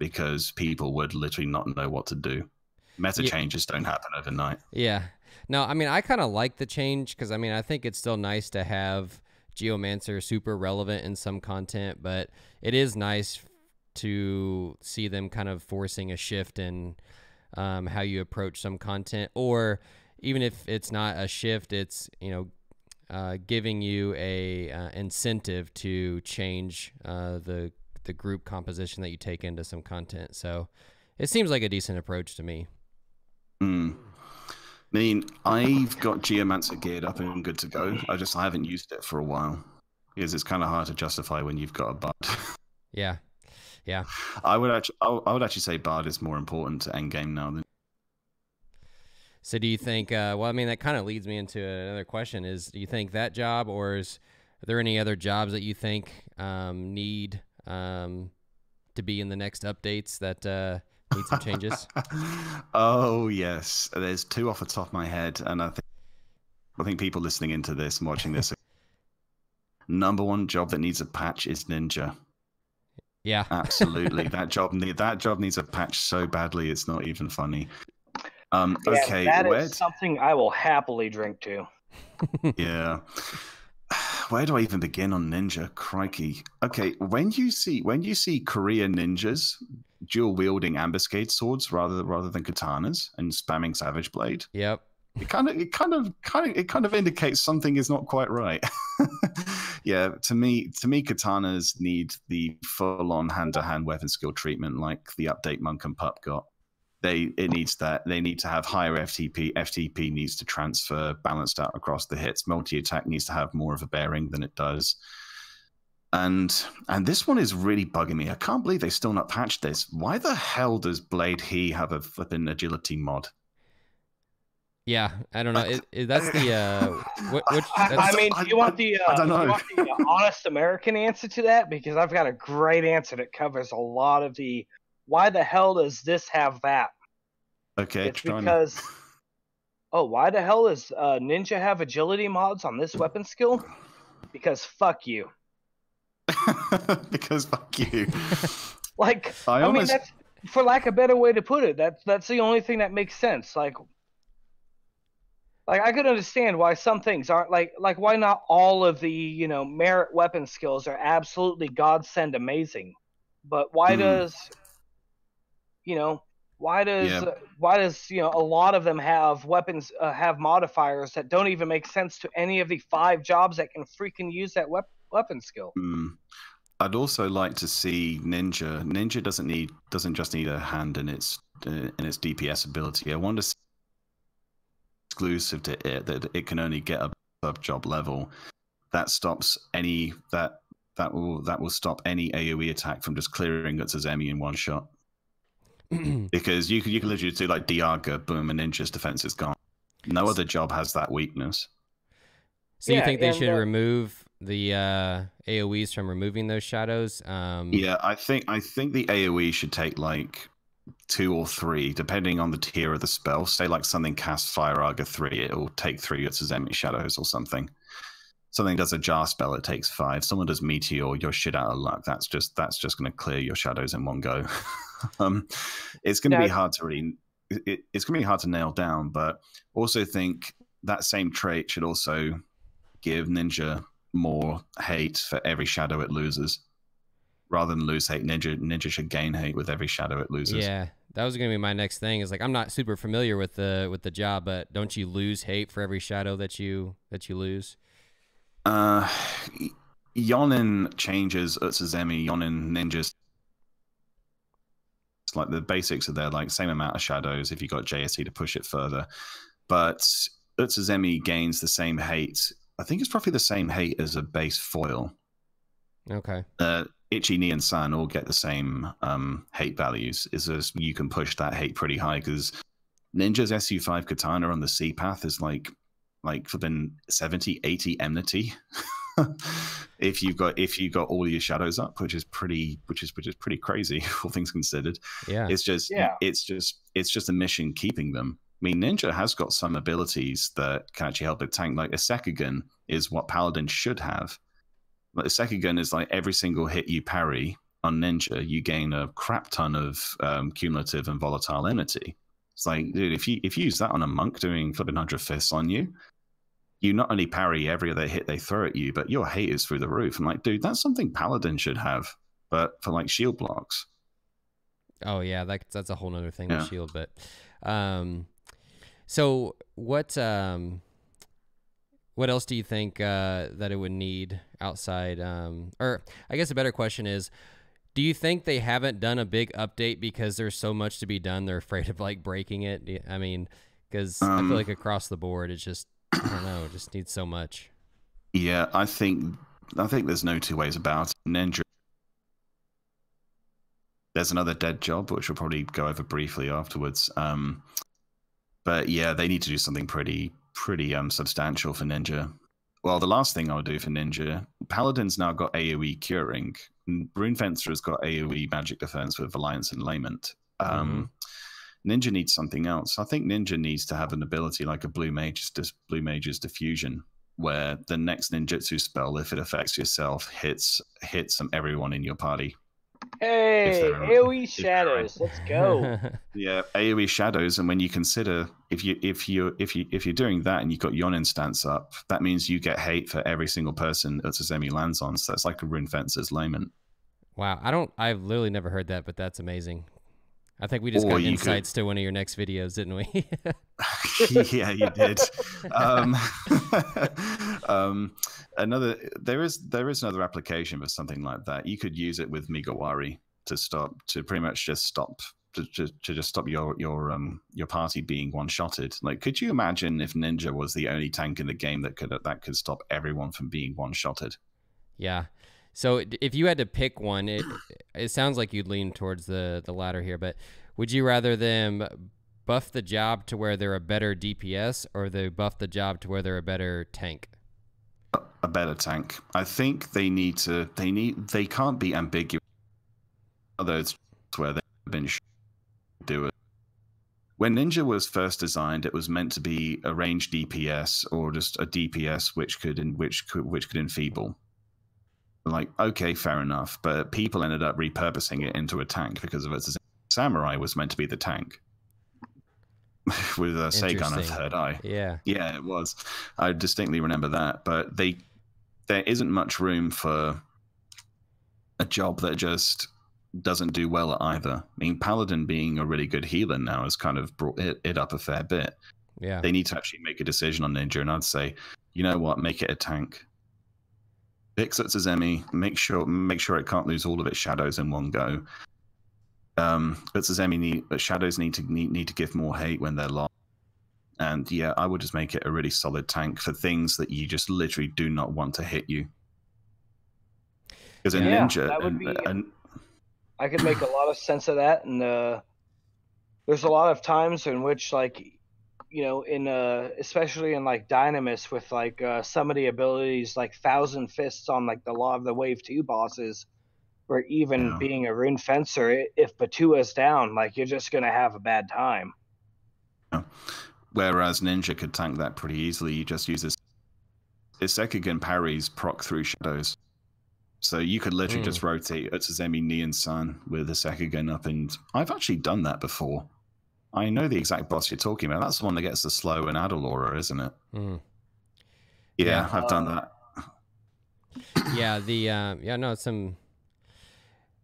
because people would literally not know what to do. Meta yeah. changes don't happen overnight. Yeah. No, I mean, I kind of like the change because, I mean, I think it's still nice to have Geomancer super relevant in some content, but it is nice to see them kind of forcing a shift in um, how you approach some content. Or even if it's not a shift, it's, you know, Uh, giving you a uh, incentive to change uh, the the group composition that you take into some content. So it seems like a decent approach to me. Mm. I mean, I've got Geomancer geared up and I'm good to go. I just I haven't used it for a while because it's kind of hard to justify when you've got a Bard. Yeah, yeah. I would actually I would actually say Bard is more important to endgame now than. So do you think, uh, well, I mean, that kind of leads me into another question is, do you think that job or is are there any other jobs that you think um, need um, to be in the next updates that uh, need some changes? Oh, yes. There's two off the top of my head. And I think, I think people listening into this and watching this, number one job that needs a patch is Ninja. Yeah, absolutely. That job, that job needs a patch so badly. It's not even funny. Um, yeah, okay, that where is something I will happily drink to. Yeah, where do I even begin on Ninja? Crikey. Okay, when you see when you see Korean ninjas dual wielding ambuscade swords rather rather than katanas and spamming Savage Blade. Yep. It kind of it kind of kind of it kind of indicates something is not quite right. Yeah, to me to me katanas need the full on hand to hand weapon skill treatment like the update Monk and Pup got. They it needs that they need to have higher F T P. F T P needs to transfer balanced out across the hits. Multi attack needs to have more of a bearing than it does. And and this one is really bugging me. I can't believe they still not patched this. Why the hell does Blade He have a flipping agility mod? Yeah, I don't know. It, it, that's the. Uh, what, what, that's, I mean, do you want the? Uh, I don't know. Do you want the honest American answer to that? Because I've got a great answer that covers a lot of the. Why the hell does this have that? Okay, it's because. To... Oh, why the hell does uh, Ninja have agility mods on this weapon skill? Because fuck you. Because fuck you. Like I, I almost... mean, that's for lack of a better way to put it, that's that's the only thing that makes sense. Like, like I could understand why some things aren't like like why not all of the you know merit weapon skills are absolutely godsend amazing, but why mm. does you know why does yep. uh, why does you know a lot of them have weapons uh, have modifiers that don't even make sense to any of the five jobs that can freaking use that weapon weapon skill? Mm. I'd also like to see Ninja. Ninja doesn't need doesn't just need a hand in its uh, in its D P S ability. I want to see exclusive to it that it can only get a sub job level. That stops any that that will that will stop any AoE attack from just clearing its Azemi in one shot. Because you can you can literally do like Diaga, boom, and Ninja's defense is gone. No other job has that weakness. So yeah, you think they should uh, remove the uh, AoEs from removing those shadows? Um... Yeah, I think I think the AoE should take like two or three, depending on the tier of the spell. Say like something casts Fire Aga three, it'll take three of Suzemi shadows or something. Something does a Jar spell, it takes five. Someone does Meteor, you're shit out of luck. That's just that's just going to clear your shadows in one go. um, it's going to yeah. be hard to really. It, it's going to be hard to nail down, but also think that same trait should also give Ninja more hate for every shadow it loses. Rather than lose hate, ninja ninja should gain hate with every shadow it loses. Yeah, that was gonna be my next thing, is like, I'm not super familiar with the with the job, but don't you lose hate for every shadow that you that you lose? Uh Yonin changes Utsuzemi, Yonin ninjas. It's like the basics are there, like same amount of shadows if you got J S E to push it further. But Utsuzemi gains the same hate. I think it's probably the same hate as a base foil. Okay. Uh, Ichi, Ni, and San all get the same um, hate values. Is as you can push that hate pretty high, because Ninja's S U five Katana on the C path is like like flipping seventy, eighty enmity. if you've got if you got all your shadows up, which is pretty which is which is pretty crazy, all things considered. Yeah. It's just yeah. it's just it's just a mission keeping them. I mean, Ninja has got some abilities that can actually help a tank. Like a Sekugan is what Paladin should have. Like a Sekugan is like every single hit you parry on Ninja, you gain a crap ton of um, cumulative and volatile enmity. It's like, dude, if you if you use that on a monk doing flipping hundred fists on you, you not only parry every other hit they throw at you, but your hate is through the roof. I'm like, dude, that's something Paladin should have, but for like shield blocks. Oh yeah, that, that's a whole other thing yeah. with shield, but. Um... So what um, what else do you think uh, that it would need outside? Um, or I guess a better question is, do you think they haven't done a big update because there's so much to be done? They're afraid of like breaking it. I mean, because um, I feel like across the board, it's just I don't know, it just needs so much. Yeah, I think I think there's no two ways about it. Ninja. There's another dead job which we'll probably go over briefly afterwards. Um, But yeah, they need to do something pretty, pretty um substantial for Ninja. Well, the last thing I'll do for Ninja, Paladin's now got AoE curing. Rune Fencer has got AoE magic defense with Alliance and Lament. Um, mm-hmm. Ninja needs something else. I think Ninja needs to have an ability like a Blue Mage's Blue Mage's Diffusion, where the next ninjutsu spell, if it affects yourself, hits hits some everyone in your party. Hey, AoE shadows, let's go. Yeah, AoE shadows, and when you consider if you if you if you if you're doing that and you've got Yonin stance up, that means you get hate for every single person Utsuzemi lands on. So that's like a Rune Fencer's Lament. Wow, I don't, I've literally never heard that, but that's amazing. I think we just or got insights could... to one of your next videos, didn't we? Yeah, you did. Um, um, another, there is there is another application for something like that. You could use it with Migawari to stop, to pretty much just stop, to, to, to just stop your your um your party being one-shotted. Like, could you imagine if Ninja was the only tank in the game that could that could stop everyone from being one-shotted? Yeah. So if you had to pick one, it it sounds like you'd lean towards the the latter here, but would you rather them buff the job to where they're a better D P S, or they buff the job to where they're a better tank? A better tank. I think they need to they need they can't be ambiguous. Although it's where they've been sh do it. When Ninja was first designed, it was meant to be a ranged D P S or just a D P S which could in which could which could enfeeble. Like, okay, fair enough, but people ended up repurposing it into a tank because of its Samurai was meant to be the tank with a Seigan and Third Eye. Yeah. Yeah, it was. I distinctly remember that, but they there isn't much room for a job that just doesn't do well at either. I mean, Paladin being a really good healer now has kind of brought it, it up a fair bit. Yeah. They need to actually make a decision on Ninja, and I'd say, you know what, make it a tank. Fix it to Zemi, make sure make sure it can't lose all of its shadows in one go. Um, but Zemi need but shadows need to need, need to give more hate when they're lost. And yeah, I would just make it a really solid tank for things that you just literally do not want to hit you. Because a yeah, ninja, that would be, and, and, I could make a lot of sense of that, and uh, there's a lot of times in which, like, you know, in uh, especially in like Dynamis with like uh, some of the abilities like Thousand Fists on like the Law of the Wave Two bosses. Or even yeah. being a Rune Fencer, if Batua's down, like you're just gonna have a bad time. Yeah. Whereas Ninja could tank that pretty easily. You just use this. His Sekugan parries proc through shadows, so you could literally mm. just rotate Utsuzemi, Neon Sun with a Sekugan up. And I've actually done that before. I know the exact boss you're talking about. That's the one that gets the Slow and Adol Aura, isn't it? Mm. Yeah, yeah, I've uh, done that. Yeah, the uh, yeah no some.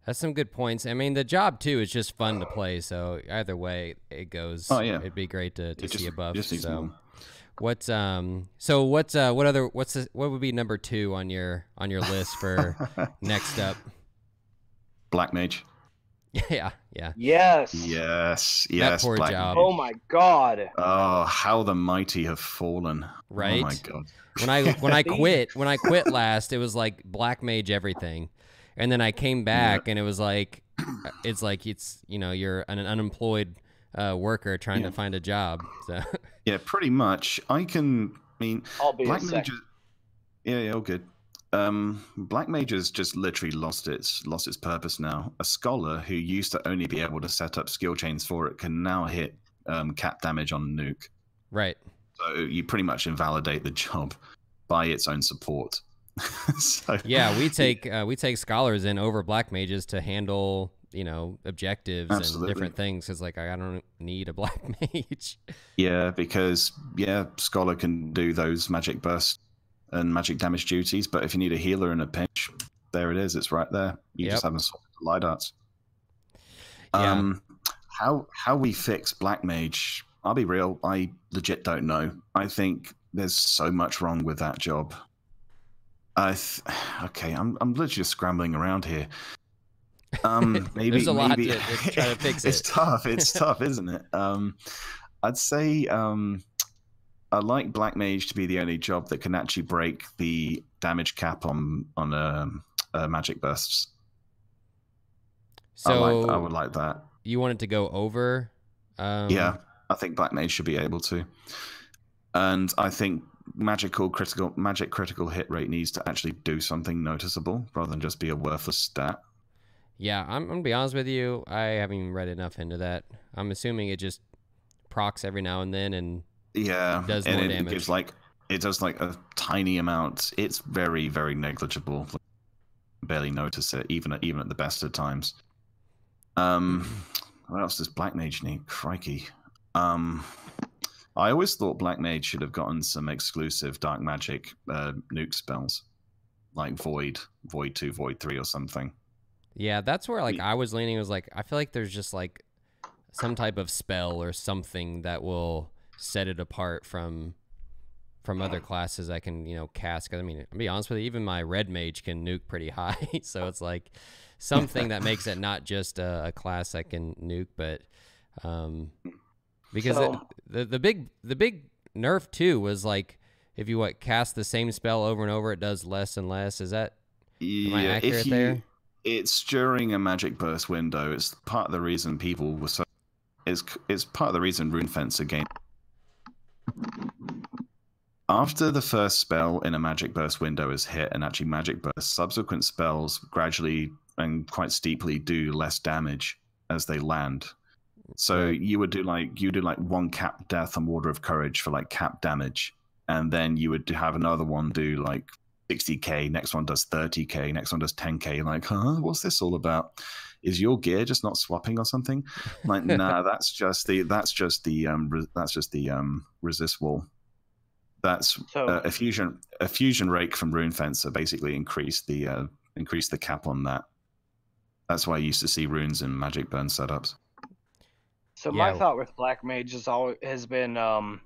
That's some good points. I mean, the job, too, is just fun to play, so either way it goes. Oh, yeah. It'd be great to, to see a buff. So what's um so what's uh what other what's the, what would be number two on your on your list for next up? Black Mage. Yeah, yeah. Yes. Yes, yes. That poor Black job. Mage. Oh my god. Oh, how the mighty have fallen. Right. Oh my god. When I when I quit when I quit last, it was like Black Mage everything. And then I came back, yeah. and it was like, it's like it's you know you're an unemployed uh, worker trying yeah. to find a job. So yeah, pretty much. I can. I mean, I'll be Black Mages. Yeah, yeah, all good. Um, Black Mages just literally lost its lost its purpose now. A scholar who used to only be able to set up skill chains for it can now hit um, cap damage on nuke. Right. So you pretty much invalidate the job by its own support. So, yeah, we take uh, we take scholars in over Black Mages to handle you know objectives absolutely. and different things because like I don't need a Black Mage. Yeah, because yeah, scholar can do those magic bursts and magic damage duties, but if you need a healer in a pinch, there it is. It's right there. You yep. just haven't sorted the light arts. Yeah. Um, how how we fix Black Mage? I'll be real. I legit don't know. I think there's so much wrong with that job. I th okay, I'm I'm literally just scrambling around here. Um, maybe there's a lot maybe, to, to try to fix it. It's tough. It's tough, isn't it? Um, I'd say um, I like Black Mage to be the only job that can actually break the damage cap on on uh, uh, magic bursts. So I, like, I would like that. You want it to go over? Um... Yeah, I think Black Mage should be able to, and I think. Magical critical magic critical hit rate needs to actually do something noticeable rather than just be a worthless stat. Yeah, I'm, I'm gonna be honest with you. I haven't even read enough into that. I'm assuming it just procs every now and then and yeah, does and more it damage. Gives like it does like a tiny amount. It's very very negligible. Barely notice it even at, even at the best of times. Um, what else does Black Mage need? Crikey. Um. I always thought Black Mage should have gotten some exclusive dark magic uh, nuke spells, like Void, Void two, Void three, or something. Yeah, that's where like I was leaning. It was like I feel like there's just like some type of spell or something that will set it apart from from other classes. I can you know cast. I mean, I'll be honest with you, even my Red Mage can nuke pretty high. So it's like something that makes it not just a, a class that can nuke, but. Um, Because so, it, the the big the big nerf too was like if you what cast the same spell over and over, it does less and less. Is that am I accurate you, there? It's during a magic burst window. It's part of the reason people were so. It's it's part of the reason Rune Fencer game. After the first spell in a magic burst window is hit, and actually magic burst subsequent spells gradually and quite steeply do less damage as they land. So you would do like you do like one cap death on Water of Courage for like cap damage, and then you would have another one do like sixty K. Next one does thirty K. Next one does ten K. Like, huh? What's this all about? is your gear just not swapping or something? I'm like, nah, that's just the that's just the um re, that's just the um resist wall. That's so, uh, a fusion a fusion rake from Rune Fencer basically increased the uh, increased the cap on that. That's why I used to see runes in Magic Burn setups. So yeah. My thought with Black Mage has always has been um,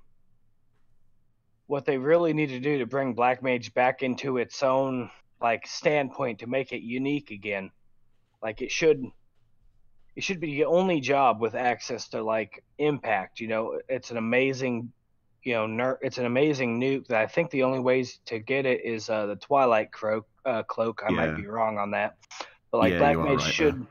what they really need to do to bring Black Mage back into its own like standpoint to make it unique again. Like it should, it should be your only job with access to like impact. You know, it's an amazing, you know, ner it's an amazing nuke that I think the only ways to get it is uh, the Twilight Cloak. Uh, cloak. I yeah. might be wrong on that. But like yeah, Black Mage right, should, yeah.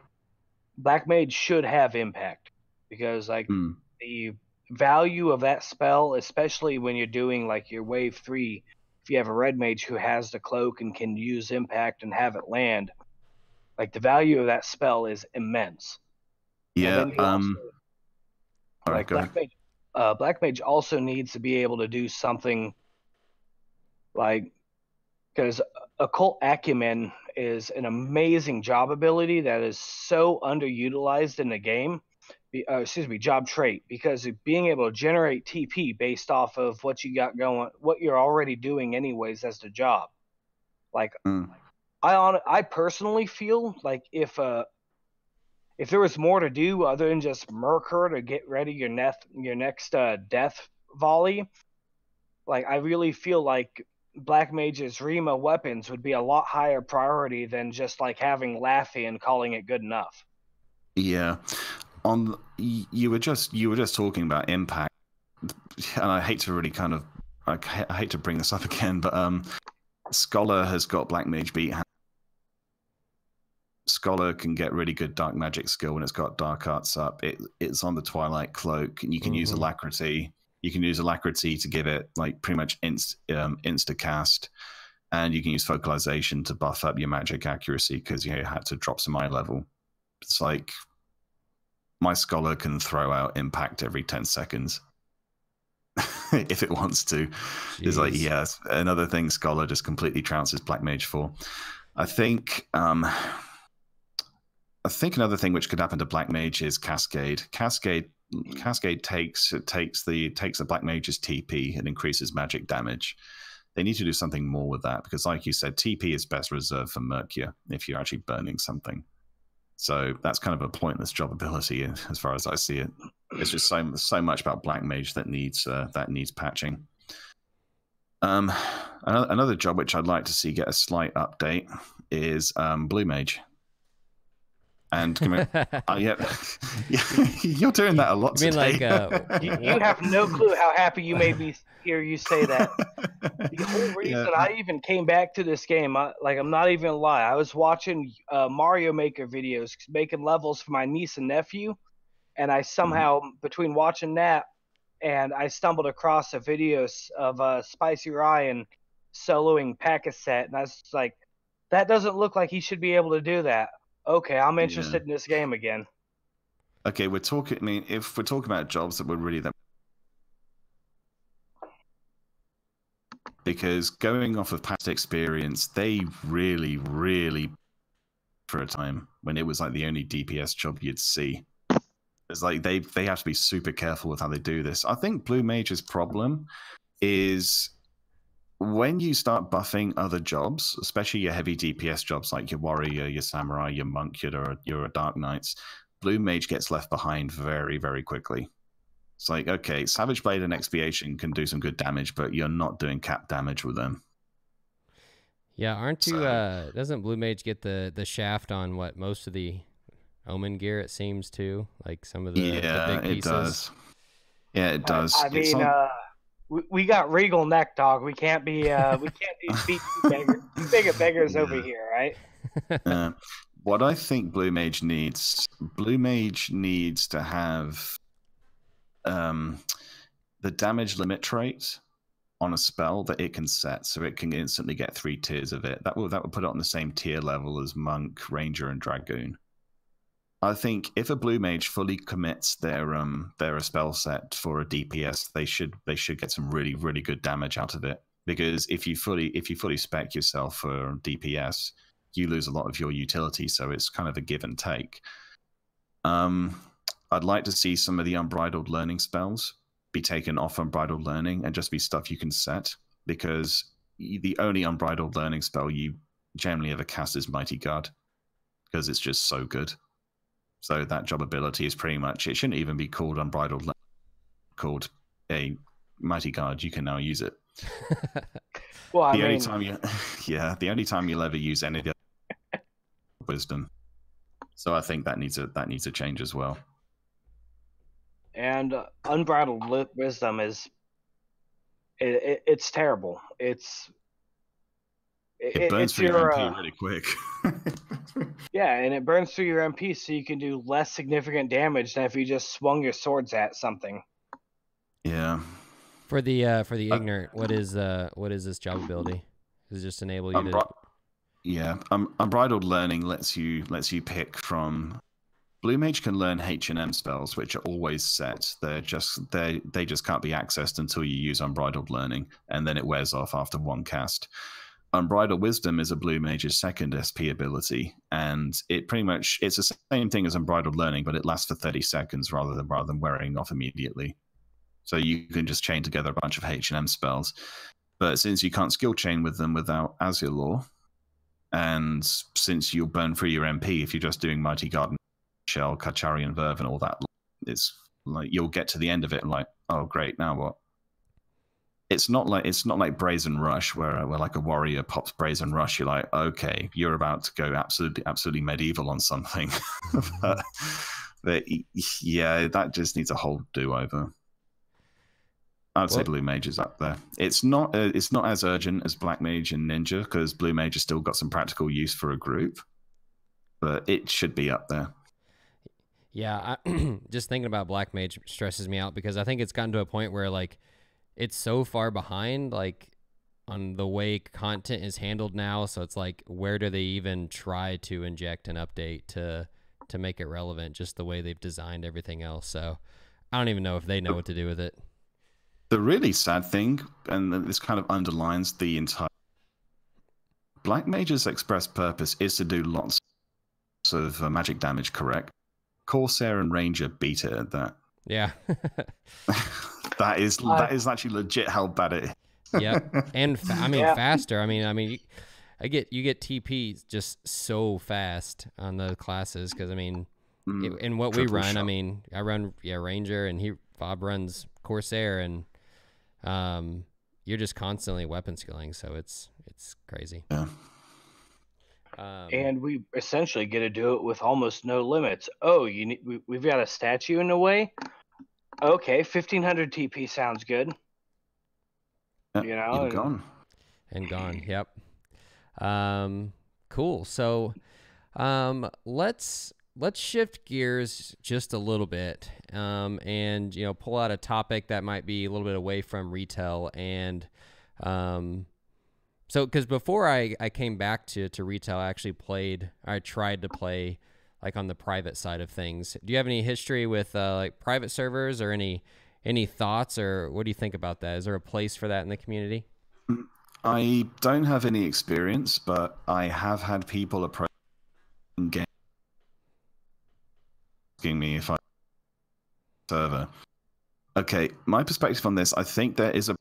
Black Mage should have impact because like mm. the value of that spell, especially when you're doing like your wave three, if you have a Red Mage who has the cloak and can use impact and have it land, like the value of that spell is immense. Yeah. Also, um. All like right, Black Mage, uh, Black Mage also needs to be able to do something like because Occult Acumen is an amazing job ability that is so underutilized in the game. Be, uh, excuse me, job trait, because of being able to generate T P based off of what you got going, what you're already doing anyways as the job. Like, mm. I on I personally feel like if uh if there was more to do other than just murk her to get ready your next your next uh, death volley, like I really feel like Black Mage's Rima weapons would be a lot higher priority than just like having Laffy and calling it good enough. Yeah, on you were just you were just talking about impact, and I hate to really kind of I hate to bring this up again, but um, Scholar has got Black Mage beat. Scholar can get really good dark magic skill when it's got dark arts up. It it's on the Twilight Cloak, and you can mm-hmm. use Alacrity. You can use Alacrity to give it like pretty much inst, um, insta cast, and you can use Focalization to buff up your magic accuracy because you, know, you had to drop some eye level. It's like my Scholar can throw out impact every ten seconds if it wants to. Jeez. It's like yes, yeah, another thing Scholar just completely trounces Black Mage for. I think um, I think another thing which could happen to Black Mage is Cascade. Cascade. Cascade takes it takes the takes the Black Mage's T P and increases magic damage. They need to do something more with that because, like you said, T P is best reserved for Mercia if you're actually burning something. So that's kind of a pointless job ability as far as I see it. It's just so so much about Black Mage that needs uh, that needs patching. Um, another job which I'd like to see get a slight update is um, Blue Mage. And come in, uh, yeah, you're doing that a lot today. Like, uh, you, you have no clue how happy you made me hear you say that. The whole reason yeah. I even came back to this game, I, like I'm not even gonna lie, I was watching uh, Mario Maker videos, making levels for my niece and nephew, and I somehow mm-hmm. between watching that and I stumbled across a video of uh, Spicy Ryan soloing Pacaset, and I was like, that doesn't look like he should be able to do that. Okay, I'm interested yeah. in this game again. Okay, we're talking. I mean, if we're talking about jobs that were really that, because going off of past experience, they really, really for a time when it was like the only D P S job you'd see. It's like they they have to be super careful with how they do this. I think Blue Mage's problem is when you start buffing other jobs, especially your heavy D P S jobs like your warrior, your samurai, your monk, your your dark knights, Blue Mage gets left behind very, very quickly. It's like, okay, Savage Blade and Expiation can do some good damage, but you're not doing cap damage with them. Yeah, aren't you? So, uh, doesn't Blue Mage get the the shaft on what most of the Omen gear? It seems to like some of the yeah, the big pieces. It does. Yeah, it does. I, I mean. Uh... We got Regal Neck, dog. We can't be, uh, we can't be feet beggar, bigger beggars yeah. over here, right? Uh, what I think Blue Mage needs, Blue Mage needs to have um, the damage limit trait on a spell that it can set, so it can instantly get three tiers of it. That will that will put it on the same tier level as Monk, Ranger, and Dragoon. I think if a Blue Mage fully commits their um their spell set for a D P S, they should they should get some really really good damage out of it, because if you fully if you fully spec yourself for D P S, you lose a lot of your utility, so it's kind of a give and take. Um, I'd like to see some of the Unbridled Learning spells be taken off Unbridled Learning and just be stuff you can set, because the only Unbridled Learning spell you generally ever cast is Mighty God, because it's just so good. So that job ability is pretty much, it shouldn't even be called Unbridled Learning, called a Mighty God. You can now use it. Well, I the mean... only time you, yeah, the only time you'll ever use any of the other wisdom. So I think that needs a that needs a change as well. And uh, Unbridled Wisdom is it, it, it's terrible. It's it, it burns it's through your M P uh, really quick. Yeah, and it burns through your M P, so you can do less significant damage than if you just swung your swords at something. Yeah. For the uh, for the ignorant, uh, what is uh, what is this job ability? Does it just enable you um, to? Yeah, um, Unbridled Learning lets you lets you pick from. Blue Mage can learn H and M spells, which are always set. They're just they they just can't be accessed until you use Unbridled Learning, and then it wears off after one cast. Unbridled Wisdom is a Blue Mage's second S P ability, and it pretty much it's the same thing as Unbridled Learning, but it lasts for thirty seconds rather than rather than wearing off immediately. So you can just chain together a bunch of H and M spells. But since you can't skill chain with them without Azure Law, and since you'll burn through your M P if you're just doing Mighty Garden, Shell, Kacharian Verve, and all that, it's like you'll get to the end of it and like, oh great, now what? It's not like it's not like Brazen Rush where where like a warrior pops Brazen Rush. You're like, okay, you're about to go absolutely absolutely medieval on something. but, but yeah, that just needs a whole do over. I'd what? say Blue Mage is up there. It's not uh, it's not as urgent as Black Mage and Ninja, because Blue Mage has still got some practical use for a group, but it should be up there. Yeah, I, just thinking about Black Mage stresses me out, because I think it's gotten to a point where like it's so far behind, like on the way content is handled now. So it's like, where do they even try to inject an update to to make it relevant? Just the way they've designed everything else. So I don't even know if they know what to do with it. The really sad thing, and this kind of underlines the entire... Black Mage's express purpose is to do lots of uh, magic damage, correct? Corsair and Ranger beat it at that. Yeah. that is uh, that is actually legit how bad it is. Yeah, and fa I mean yeah. faster. I mean, I mean, you, I get you get T P just so fast on the classes, because I mean, mm, it, in what we run, shot. I mean, I run yeah Ranger, and he Bob runs Corsair, and. Um, you're just constantly weapon skilling, so it's it's crazy. Yeah. Um, and we essentially get to do it with almost no limits. Oh, you need, we, we've got a statue in the way. Okay, fifteen hundred T P sounds good. Yeah, you know, and gone. And gone. Yep. Um, cool. So, um, let's. Let's shift gears just a little bit, um, and you know, pull out a topic that might be a little bit away from retail. And um, so, because before I, I came back to to retail, I actually played, I tried to play like on the private side of things. Do you have any history with uh, like private servers, or any any thoughts, or what do you think about that? Is there a place for that in the community? I don't have any experience, but I have had people approach games. Me if I server. Okay, my perspective on this, I think there is a,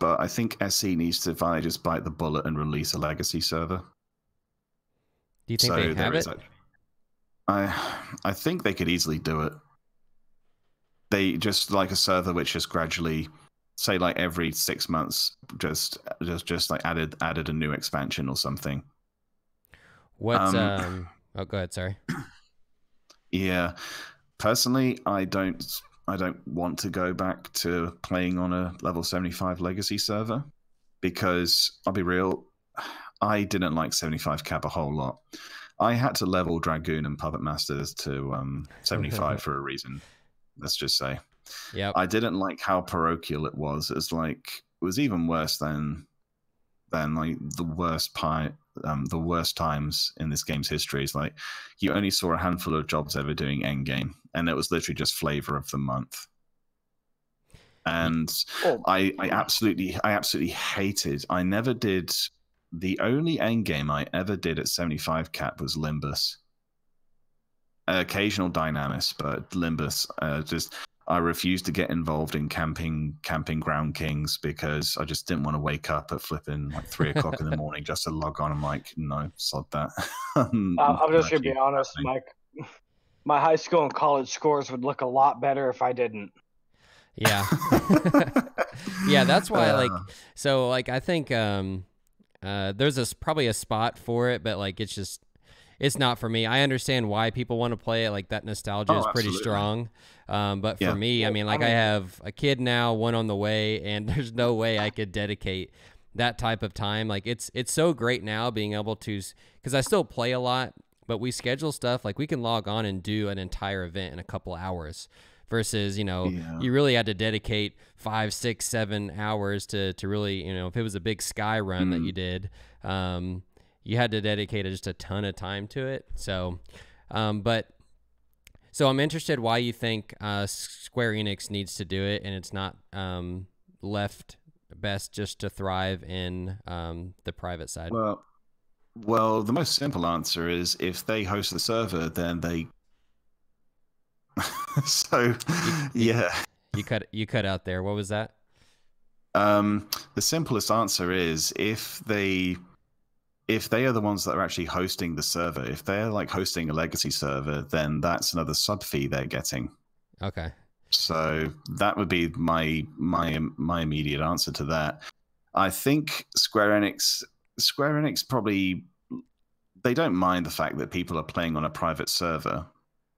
but I think S E needs to finally just bite the bullet and release a legacy server. Do you think so they have it? A, I, I think they could easily do it. They just like a server which just gradually, say like every six months, just just just like added added a new expansion or something. What's um? um oh, go ahead. Sorry. Yeah, personally, I don't, I don't want to go back to playing on a level seventy-five legacy server, because I'll be real, I didn't like seventy-five cap a whole lot. I had to level Dragoon and Puppet Masters to um, seventy-five for a reason. Let's just say, yeah, I didn't like how parochial it was. It was like it was even worse than than like the worst part. Um, the worst times in this game's history is like you only saw a handful of jobs ever doing endgame, and it was literally just flavor of the month. And oh. I, I absolutely, I absolutely hated. I never did the only endgame I ever did at seventy-five cap was Limbus. Occasional Dynamis, but Limbus. Uh, just I refused to get involved in camping camping ground kings because I just didn't want to wake up at flipping like three o'clock in the morning just to log on. I'm like, no, sod that. I'm, uh, I'm just gonna be honest, Mike. My high school and college scores would look a lot better if I didn't. Yeah. Yeah, that's why, uh, like, so, like, I think um, uh, there's a, probably a spot for it, but, like, it's just, it's not for me. I understand why people want to play it. Like, that nostalgia oh, is pretty absolutely. strong. Um, but yeah. for me, I mean, like, I have a kid now, one on the way, and there's no way I could dedicate that type of time. Like, it's, it's so great now being able to, because I still play a lot, but we schedule stuff like we can log on and do an entire event in a couple hours versus, you know, yeah. you really had to dedicate five, six, seven hours to, to really, you know, if it was a big sky run mm. that you did, um, you had to dedicate just a ton of time to it. So, um, but so I'm interested why you think, uh, Square Enix needs to do it and it's not, um, left best just to thrive in, um, the private side. Well, Well, the most simple answer is if they host the server, then they. so, you, yeah. You cut you cut out there. What was that? Um, the simplest answer is if they, if they are the ones that are actually hosting the server, if they're like hosting a legacy server, then that's another sub fee they're getting. Okay. So that would be my my my immediate answer to that. I think Square Enix. Square Enix probably, they don't mind the fact that people are playing on a private server.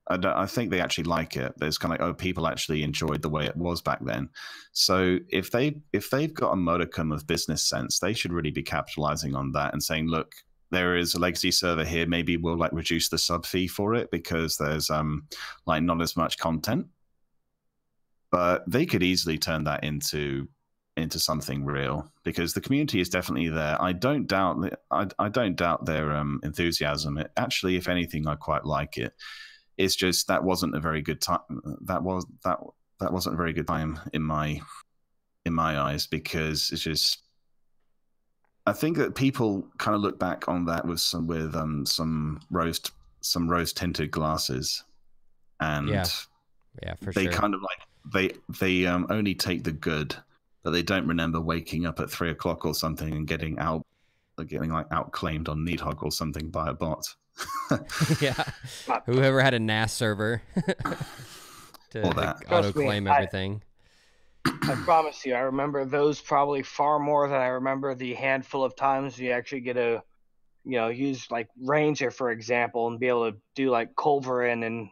I, don't, I think they actually like it. There's kind of like, oh, people actually enjoyed the way it was back then. So if, they, if they've got a modicum of business sense, they should really be capitalizing on that and saying, look, there is a legacy server here. Maybe we'll like reduce the sub fee for it because there's um, like not as much content. But they could easily turn that into... into something real because the community is definitely there. I don't doubt I, I don't doubt their um, enthusiasm. It, actually, if anything, I quite like it. It's just that wasn't a very good time. That was that that wasn't a very good time in my in my eyes because it's just. I think that people kind of look back on that with some with um some rose some rose tinted glasses, and yeah, yeah, for they sure. kind of like they they um, only take the good. That they don't remember waking up at three o'clock or something and getting out, getting like outclaimed on Needhog or something by a bot. Yeah, whoever had a N A S server to like, auto-claim everything. I, I promise you, I remember those probably far more than I remember the handful of times you actually get to, you know, use like Ranger for example and be able to do like Culverin and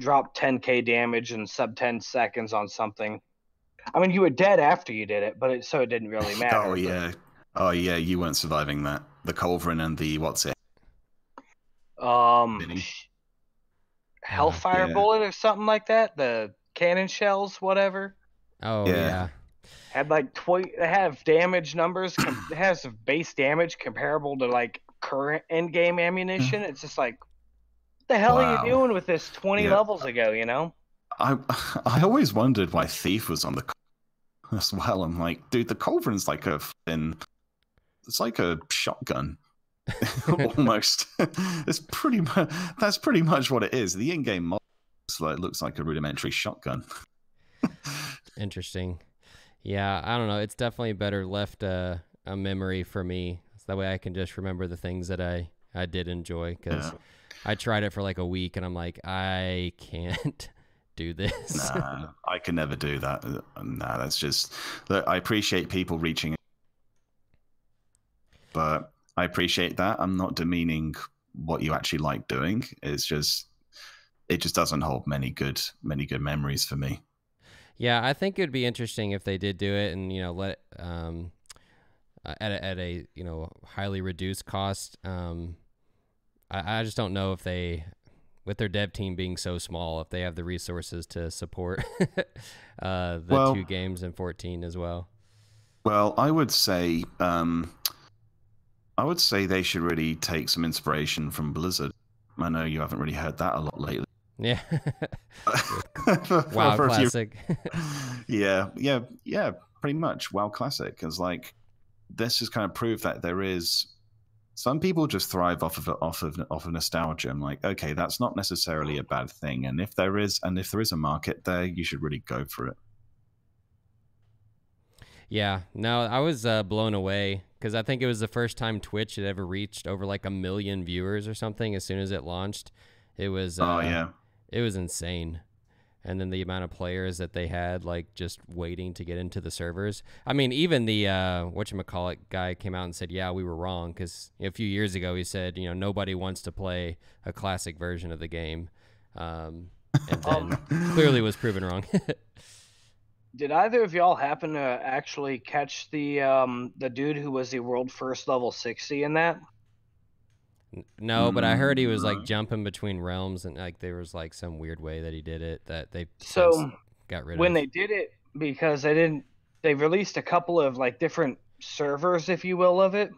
drop ten K damage in sub ten seconds on something. I mean, you were dead after you did it, but it, so it didn't really matter. Oh, yeah. But... Oh, yeah, you weren't surviving that. The Culverin and the what's it? Um, Mini. Hellfire uh, yeah. Bullet or something like that? The cannon shells, whatever? Oh, yeah. yeah. Had like twenty, have damage numbers, it has base damage comparable to like current endgame ammunition. It's just like, what the hell wow. are you doing with this twenty yeah. levels ago, you know? I I always wondered why Thief was on the as well. I'm like, dude, the Culverin's like a thin, it's like a shotgun almost. It's pretty much that's pretty much what it is. The in-game mod like, looks like a rudimentary shotgun. Interesting. Yeah, I don't know. It's definitely better left uh, a memory for me. So that way I can just remember the things that I I did enjoy because yeah. I tried it for like a week and I'm like, I can't. do this. Nah, I can never do that. Nah, that's just look, I appreciate people reaching out, but I appreciate that. I'm not demeaning what you actually like doing. It's just it just doesn't hold many good many good memories for me. Yeah, I think it'd be interesting if they did do it and you know let um at a, at a you know highly reduced cost. Um I, I just don't know if they with their dev team being so small, if they have the resources to support uh, the well, two games and fourteen as well. Well, I would say, um, I would say they should really take some inspiration from Blizzard. I know you haven't really heard that a lot lately. Yeah. WoW Classic. Yeah, yeah, yeah. Pretty much WoW Classic is like this has kind of proved that there is, some people just thrive off of off of off of nostalgia. I'm like, okay, that's not necessarily a bad thing. And if there is, and if there is a market there, you should really go for it. Yeah, no, I was uh, blown away because I think it was the first time Twitch had ever reached over like a million viewers or something. As soon as it launched, it was. Uh, oh yeah, it was insane. And then the amount of players that they had, like, just waiting to get into the servers. I mean, even the uh, whatchamacallit guy came out and said, yeah, we were wrong. Because a few years ago, he said, you know, nobody wants to play a classic version of the game. Um, and then clearly was proven wrong. Did either of y'all happen to actually catch the um, the dude who was the world first level sixty in that? No, but I heard he was like jumping between realms, and like there was like some weird way that he did it that they so got rid of. When they did it, because they didn't, they released a couple of like different servers, if you will, of it,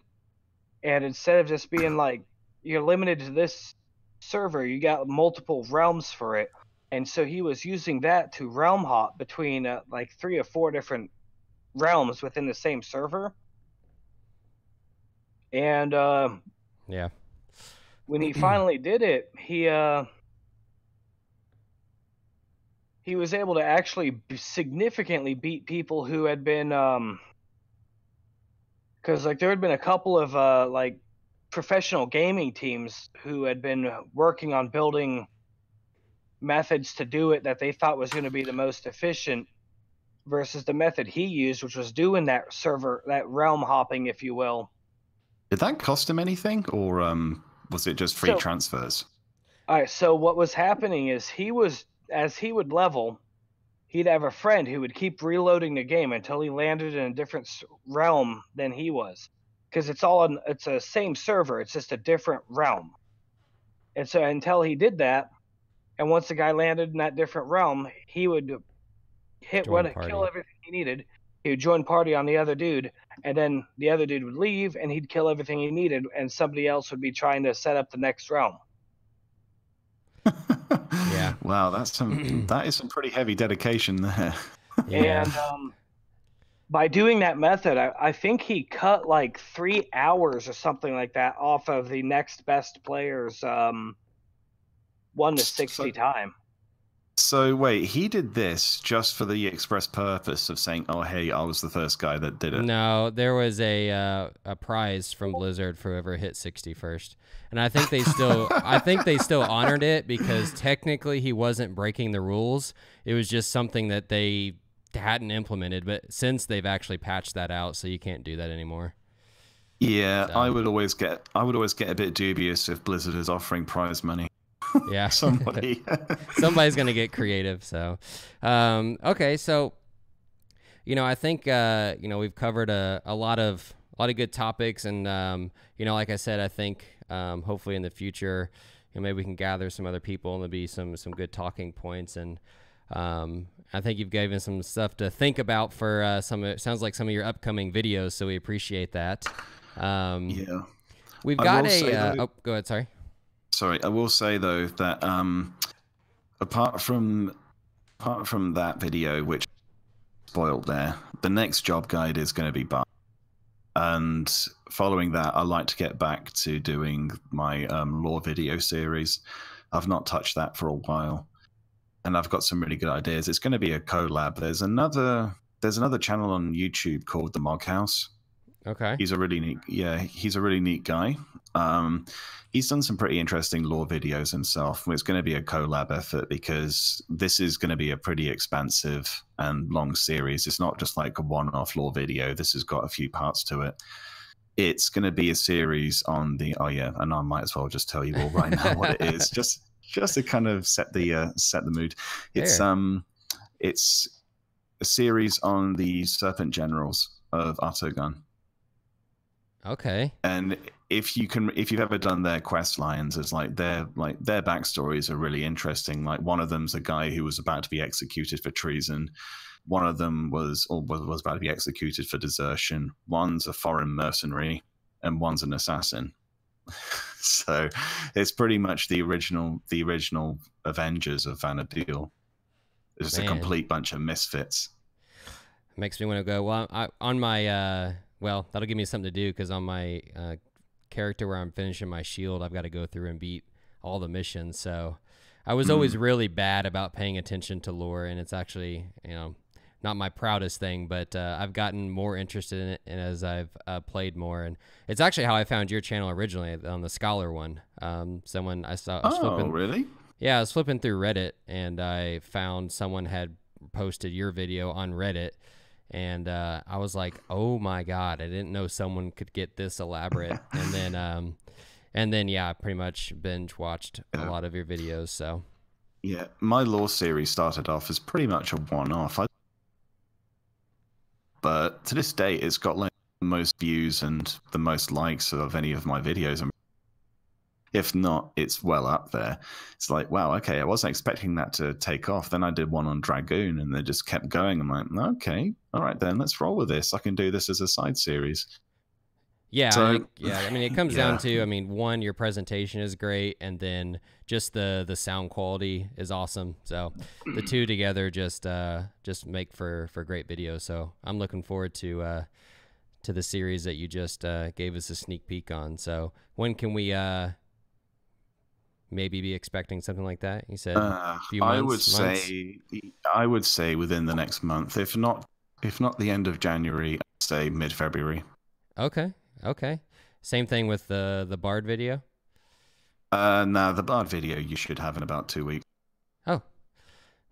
and instead of just being like you're limited to this server, you got multiple realms for it, and so he was using that to realm hop between uh, like three or four different realms within the same server, and uh, yeah. When he finally did it, he uh, he was able to actually significantly beat people who had been, um, because like there had been a couple of uh, like professional gaming teams who had been working on building methods to do it that they thought was going to be the most efficient, versus the method he used, which was doing that server, that realm hopping, if you will. Did that cost him anything, or? Um... Was it just free so, transfers? All right, so what was happening is he was, as he would level, he'd have a friend who would keep reloading the game until he landed in a different realm than he was. Because it's all, on, it's a same server, it's just a different realm. And so until he did that, and once the guy landed in that different realm, he would hit join what party. Kill everything he needed. He would join party on the other dude, and then the other dude would leave, and he'd kill everything he needed, and somebody else would be trying to set up the next realm. Yeah. Wow, that's some that is some pretty heavy dedication there. Yeah. And um, by doing that method, I, I think he cut like three hours or something like that off of the next best player's um, one to sixty so time. So wait, he did this just for the express purpose of saying, "Oh, hey, I was the first guy that did it." No, there was a uh, a prize from Blizzard for whoever hit sixty first, and I think they still, I think they still honored it because technically he wasn't breaking the rules. It was just something that they hadn't implemented, but since they've actually patched that out, so you can't do that anymore. Yeah, so. I would always get, I would always get a bit dubious if Blizzard is offering prize money. Yeah, somebody somebody's gonna get creative. So um okay, so you know, I think uh you know, we've covered a, a lot of a lot of good topics, and um you know, like I said, I think um hopefully in the future, you know, maybe we can gather some other people and there'll be some some good talking points, and um I think you've given some stuff to think about for uh some, it sounds like some of your upcoming videos, so we appreciate that. Um yeah, we've got a uh, oh, go ahead, sorry. Sorry, I will say though that um, apart from apart from that video, which spoiled there, the next job guide is going to be Bard, and following that, I like to get back to doing my um, lore video series. I've not touched that for a while, and I've got some really good ideas. It's going to be a collab. There's another there's another channel on YouTube called The Mog House. Okay. He's a really neat, yeah, he's a really neat guy. Um, he's done some pretty interesting lore videos himself. It's going to be a collab effort because this is going to be a pretty expansive and long series. It's not just like a one-off lore video. This has got a few parts to it. It's going to be a series on the, oh yeah, and I might as well just tell you all right now what it is, just just to kind of set the uh, set the mood. It's there. um, it's a series on the Serpent Generals of Artogan. Okay. And if you can, if you've ever done their quest lines, it's like their like their backstories are really interesting. Like one of them's a guy who was about to be executed for treason. One of them was or was about to be executed for desertion. One's a foreign mercenary, and one's an assassin. So it's pretty much the original the original Avengers of Vanabeel. It's just Man. a complete bunch of misfits. Makes me want to go. Well, I, on my. Uh... Well, that'll give me something to do, because on my uh, character where I'm finishing my shield, I've got to go through and beat all the missions. So I was always really bad about paying attention to lore, and it's actually, you know, not my proudest thing, but uh, I've gotten more interested in it as I've uh, played more. And it's actually how I found your channel originally, on the Scholar one. Um, someone I saw. I was oh, flipping, really? Yeah, I was flipping through Reddit, and I found someone had posted your video on Reddit. And uh, I was like, oh my God, I didn't know someone could get this elaborate. and then, um, and then, yeah, I pretty much binge watched yeah. a lot of your videos. So, yeah, my lore series started off as pretty much a one off. I But to this day, it's got like the most views and the most likes of any of my videos. If not, it's well up there. It's like, wow, okay, I wasn't expecting that to take off. Then I did one on Dragoon, and they just kept going. I'm like, okay, all right, then let's roll with this. I can do this as a side series. Yeah, so, I think, yeah. I mean, it comes yeah. down to, I mean, one, your presentation is great, and then just the the sound quality is awesome. So the two together just uh, just make for for great videos. So I'm looking forward to uh, to the series that you just uh, gave us a sneak peek on. So when can we uh, maybe be expecting something like that? You said uh, a few months. I would months? say I would say within the next month, if not if not the end of January, I'd say mid February. Okay. Okay. Same thing with the the Bard video? Uh no, the Bard video you should have in about two weeks. Oh.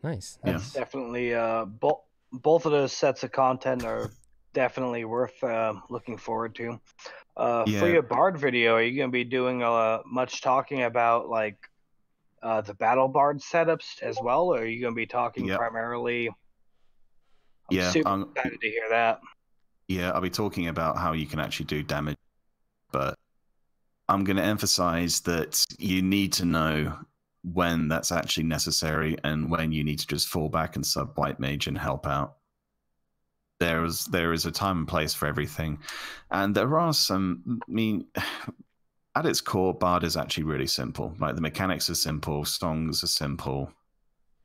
Nice. That's yeah. definitely uh both both of those sets of content are definitely worth uh looking forward to. Uh yeah. For your Bard video, are you gonna be doing uh much talking about like uh the Battle Bard setups as well, or are you gonna be talking yep. primarily I'm yeah, super um... excited to hear that. Yeah, I'll be talking about how you can actually do damage, but I'm going to emphasize that you need to know when that's actually necessary and when you need to just fall back and sub White Mage and help out. There is, there is a time and place for everything. And there are some, I mean, at its core, Bard is actually really simple. Like the mechanics are simple, songs are simple.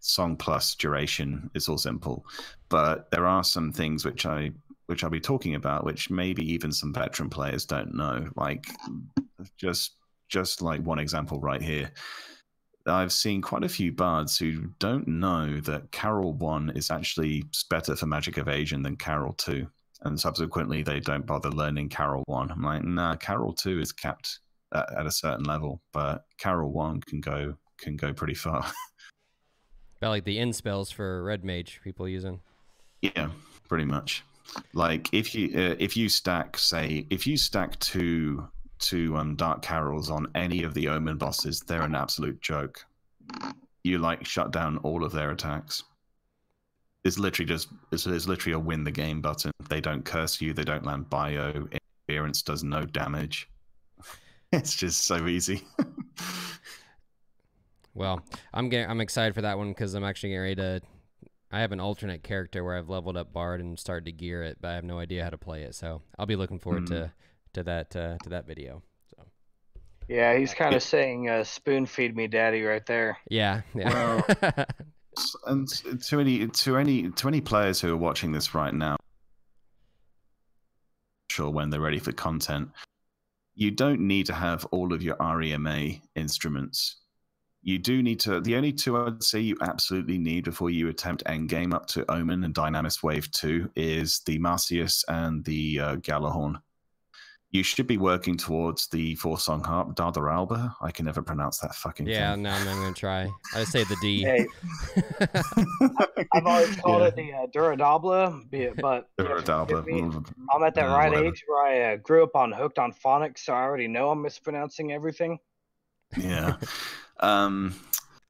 Song plus duration is all simple. But there are some things which I... which I'll be talking about, which maybe even some veteran players don't know. Like just just like one example right here. I've seen quite a few bards who don't know that Carol one is actually better for magic evasion than Carol two. And subsequently, they don't bother learning Carol one. I'm like, nah, Carol two is capped at, at a certain level, but Carol one can go can go pretty far. About like the end spells for Red Mage people using. Yeah, pretty much. Like if you uh, if you stack say if you stack two two um Dark Carols on any of the Omen bosses, they're an absolute joke. You like shut down all of their attacks. It's literally just it's, it's literally a win the game button. They don't curse you. They don't land bio. Interference does no damage. It's just so easy. Well, I'm getting I'm excited for that one because I'm actually getting ready to. I have an alternate character where I've leveled up Bard and started to gear it, but I have no idea how to play it. So I'll be looking forward mm-hmm. to to that uh, to that video. So. Yeah, he's kind of saying uh, "spoon feed me, daddy," right there. Yeah. yeah. Well, and to any to any to any players who are watching this right now, sure when they're ready for content, you don't need to have all of your R E M A instruments. You do need to, the only two I'd say you absolutely need before you attempt endgame up to Omen and Dynamis Wave two is the Marcius and the uh, Gjallarhorn. You should be working towards the four-song harp, Dardar Alba. I can never pronounce that fucking yeah, thing. Yeah, no, I'm not going to try. I say the D. Hey. I've always called yeah. it the uh, Duradabla, but Duradabla. You know, I'm at that mm, right whatever. age where I uh, grew up on hooked on phonics, so I already know I'm mispronouncing everything. Yeah. Um,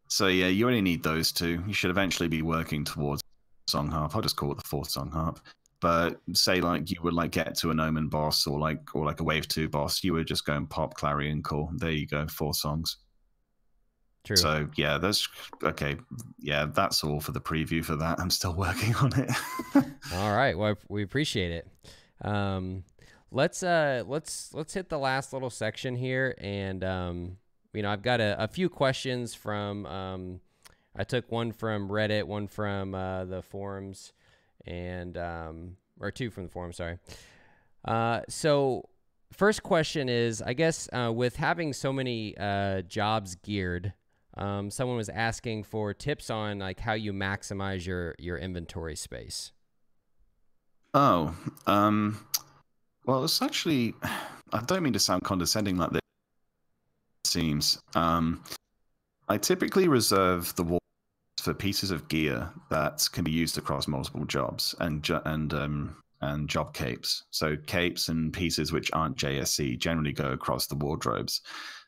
so yeah, you only need those two. You should eventually be working towards song harp. I'll just call it the fourth song harp. But say like you would like get to an Omen boss or like or like a wave two boss, you would just go and pop Clarion Call. There you go, four songs. True. So yeah, that's okay. Yeah, that's all for the preview for that. I'm still working on it. All right. Well, we appreciate it. Um, let's uh, let's let's hit the last little section here and um. You know, I've got a, a few questions from, um, I took one from Reddit, one from uh, the forums, and, um, or two from the forums, sorry. Uh, so first question is, I guess uh, with having so many uh, jobs geared, um, someone was asking for tips on like how you maximize your your inventory space. Oh, um, well, it's actually, I don't mean to sound condescending like this. It seems um, I typically reserve the wall for pieces of gear that can be used across multiple jobs and and um, and job capes. So capes and pieces which aren't J S C generally go across the wardrobes.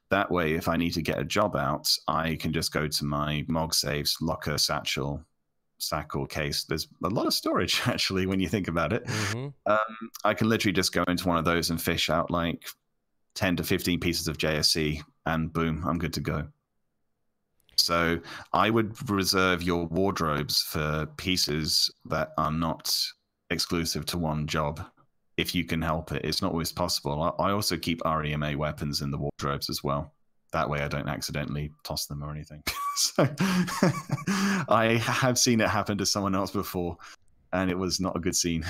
That way, if I need to get a job out, I can just go to my Mog Safes, Locker, Satchel, Sack or Case. There's a lot of storage, actually, when you think about it. Mm-hmm. um, I can literally just go into one of those and fish out like ten to fifteen pieces of J S C and boom, I'm good to go. So I would reserve your wardrobes for pieces that are not exclusive to one job, if you can help it. It's not always possible. I also keep R E M A weapons in the wardrobes as well. That way I don't accidentally toss them or anything. So I have seen it happen to someone else before, and it was not a good scene.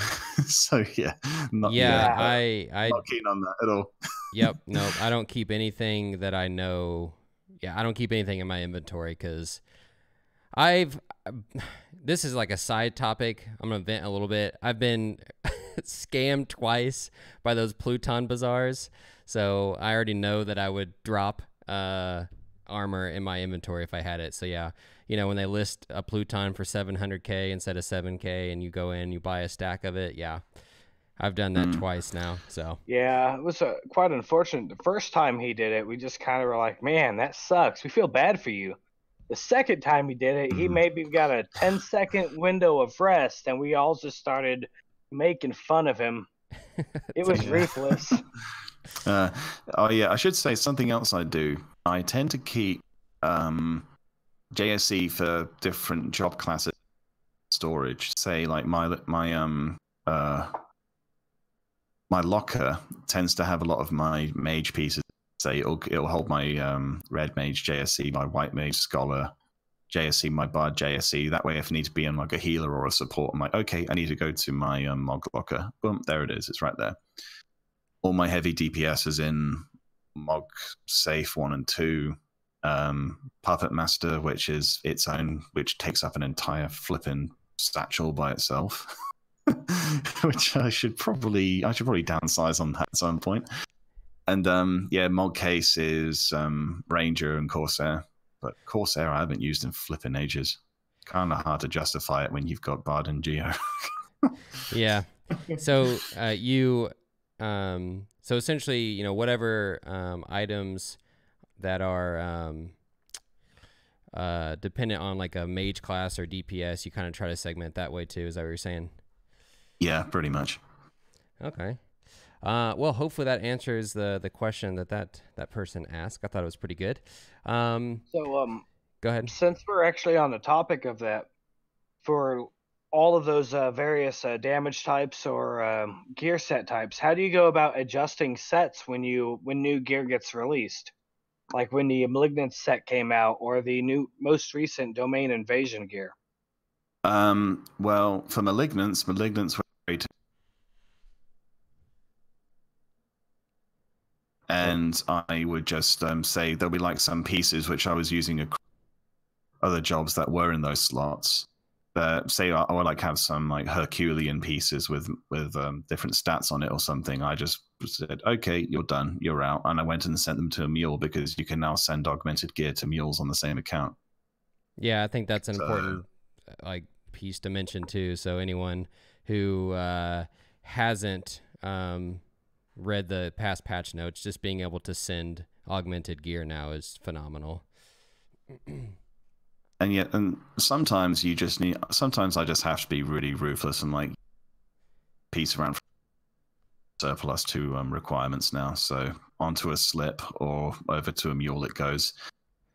So yeah, not, yeah, yeah, I, I, not keen on that at all. Yep, no, I don't keep anything that I know. Yeah, I don't keep anything in my inventory because I've... This is like a side topic. I'm going to vent a little bit. I've been scammed twice by those Pluton bazaars, so I already know that I would drop uh, armor in my inventory if I had it. So yeah, you know, when they list a Pluton for seven hundred K instead of seven K and you go in, you buy a stack of it, yeah. I've done that mm. twice now, so. Yeah, it was uh, quite unfortunate. The first time he did it, we just kind of were like, man, that sucks. We feel bad for you. The second time he did it, he maybe got a ten second window of rest, and we all just started making fun of him. It was ruthless. Uh, oh, yeah, I should say something else I do. I tend to keep um, J S C for different job classes storage. Say, like, my... my um. Uh, My locker tends to have a lot of my mage pieces. Say it'll, it'll hold my um, red mage J S C, my white mage scholar J S C, my bard J S C. That way, if I need to be in like a healer or a support, I'm like, okay, I need to go to my um, mog locker. Boom, there it is. It's right there. All my heavy D P S is in mog safe one and two. Um, Puppet master, which is its own, which takes up an entire flipping satchel by itself. Which I should probably I should probably downsize on that at some point. And um, yeah, Mod Case is um, Ranger and Corsair, but Corsair I haven't used in flipping ages. Kind of hard to justify it when you've got Bard and Geo. Yeah. So uh, you, um, so essentially, you know, whatever um, items that are um, uh, dependent on like a mage class or D P S, you kind of try to segment that way too. Is that what you're saying? Yeah, pretty much. Okay. Uh, well, hopefully that answers the the question that, that that person asked. I thought it was pretty good. Um, so, um, go ahead. Since we're actually on the topic of that, for all of those uh, various uh, damage types or um, gear set types, how do you go about adjusting sets when you when new gear gets released? Like when the Malignant set came out, or the new most recent Domain Invasion gear. Um. Well, for Malignants, Malignants. And I would just um, say there'll be like some pieces which I was using across other jobs that were in those slots. Uh, say I, I would like have some like Herculean pieces with with um, different stats on it or something. I just said, okay, you're done, you're out, and I went and sent them to a mule because you can now send augmented gear to mules on the same account. Yeah, I think that's an so, important like piece to mention too. So anyone who uh, hasn't um, read the past patch notes, just being able to send augmented gear now is phenomenal. And yet, and sometimes you just need, sometimes I just have to be really ruthless and like piece around surplus to um, requirements now. So onto a slip or over to a mule it goes.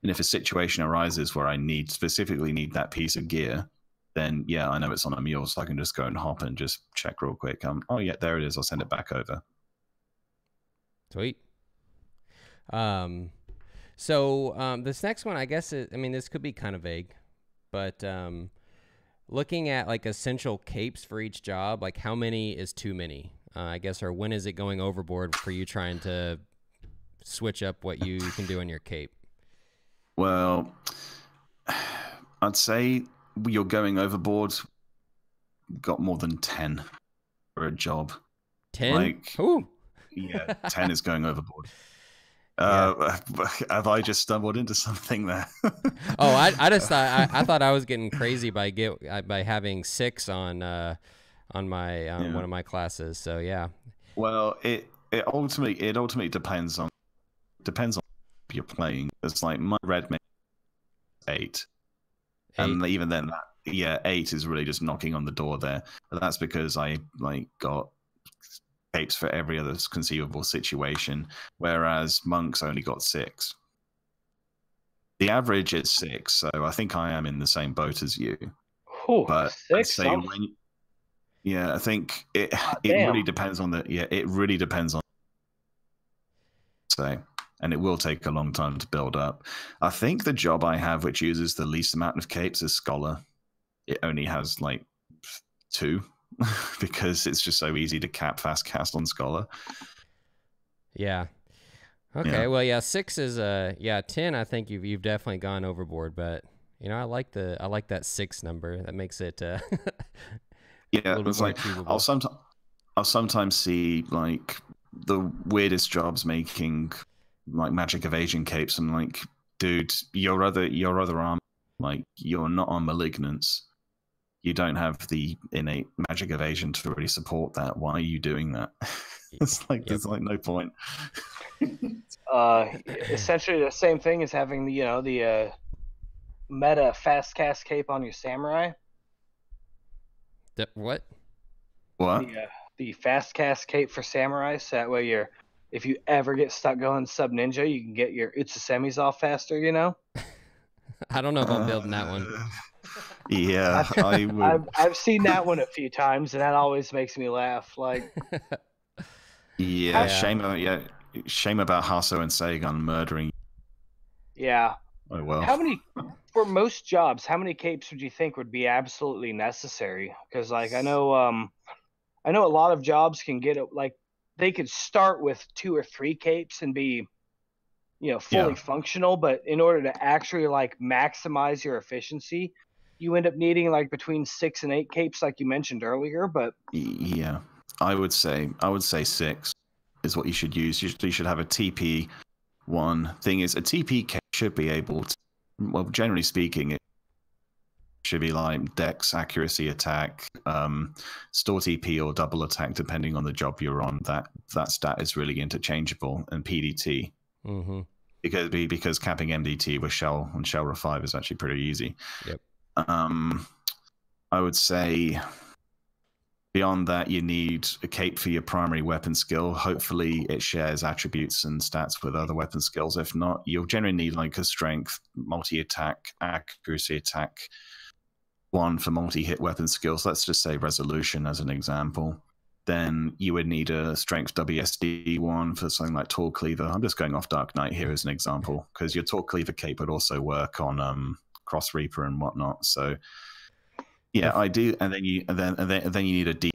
And if a situation arises where I need, specifically need that piece of gear, then yeah, I know it's on a mule, so I can just go and hop and just check real quick. Um, oh yeah, there it is. I'll send it back over. Sweet. Um, so um, this next one, I guess, it, I mean, this could be kind of vague, but um, looking at like essential capes for each job, like how many is too many? uh, I guess, or when is it going overboard for you trying to switch up what you can do in your cape? Well, I'd say you're going overboard. Got more than ten for a job. Ten? Like, ooh. Yeah, ten is going overboard. Uh, yeah. Have I just stumbled into something there? oh, I, I just thought I, I thought I was getting crazy by get by having six on uh, on my um, yeah. one of my classes. So yeah. Well, it it ultimately it ultimately depends on depends on what you're playing. It's like my red mage eight, eight, and even then, that, yeah, eight is really just knocking on the door there. But that's because I like got capes for every other conceivable situation, whereas monks only got six. The average is six, so I think I am in the same boat as you. Ooh, but six, I when, yeah, I think it oh, it damn. really depends on the yeah it really depends on so, and it will take a long time to build up. I think the job I have, which uses the least amount of capes, is scholar. It only has like two. Because it's just so easy to cap fast cast on scholar. Yeah. Okay. Yeah. Well, yeah. Six is a uh, yeah. Ten, I think you've you've definitely gone overboard. But you know, I like the I like that six number. That makes it. Uh, yeah. It's like I'll sometimes I'll sometimes see like the weirdest jobs making like magic evasion capes. I'm like, dude, your other your other arm, like you're not on malignants. You don't have the innate magic evasion to really support that. Why are you doing that? It's like, yep. There's like no point. uh, essentially the same thing as having the, you know, the uh, meta fast cast cape on your samurai. The, what? What? The, uh, the fast cast cape for samurai. So that way you're, if you ever get stuck going sub ninja, you can get your Utsusemis off faster, you know? I don't know if I'm building uh, that one. Yeah, I've, I would. I've, I've seen that one a few times, and that always makes me laugh. Like, yeah, shame about yeah, shame about Hasso and Sagan murdering. Yeah. Oh well. How many for most jobs? How many capes would you think would be absolutely necessary? Because like I know, um, I know a lot of jobs can get like they could start with two or three capes and be, you know, fully yeah. functional. But in order to actually like maximize your efficiency, you end up needing like between six and eight capes, like you mentioned earlier. But yeah, I would say I would say six is what you should use. You should, you should have a T P one. Thing is, a T P cape should be able to, well, generally speaking, it should be like dex, accuracy, attack, um, store T P or double attack, depending on the job you're on. That that stat is really interchangeable, and P D T. Mm-hmm. Because because capping M D T with shell and shell revive is actually pretty easy. Yep. Um, I would say beyond that, you need a cape for your primary weapon skill. Hopefully it shares attributes and stats with other weapon skills. If not, you'll generally need like a strength, multi-attack, accuracy attack, one for multi-hit weapon skills. Let's just say resolution as an example. Then you would need a strength W S D one for something like Tall Cleaver. I'm just going off Dark Knight here as an example, because your Tall Cleaver cape would also work on... um. Cross Reaper and whatnot. So yeah, I do. And then you and then and then, and then you need a D.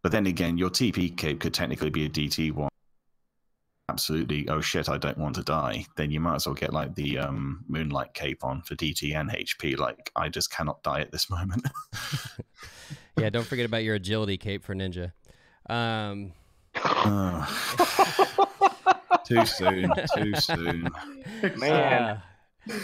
But then again, your T P cape could technically be a D T one. Absolutely. Oh shit! I don't want to die. Then you might as well get like the um, Moonlight cape on for D T and H P. Like I just cannot die at this moment. Yeah. Don't forget about your agility cape for ninja. Um... Oh. Too soon. Too soon. Man. Uh...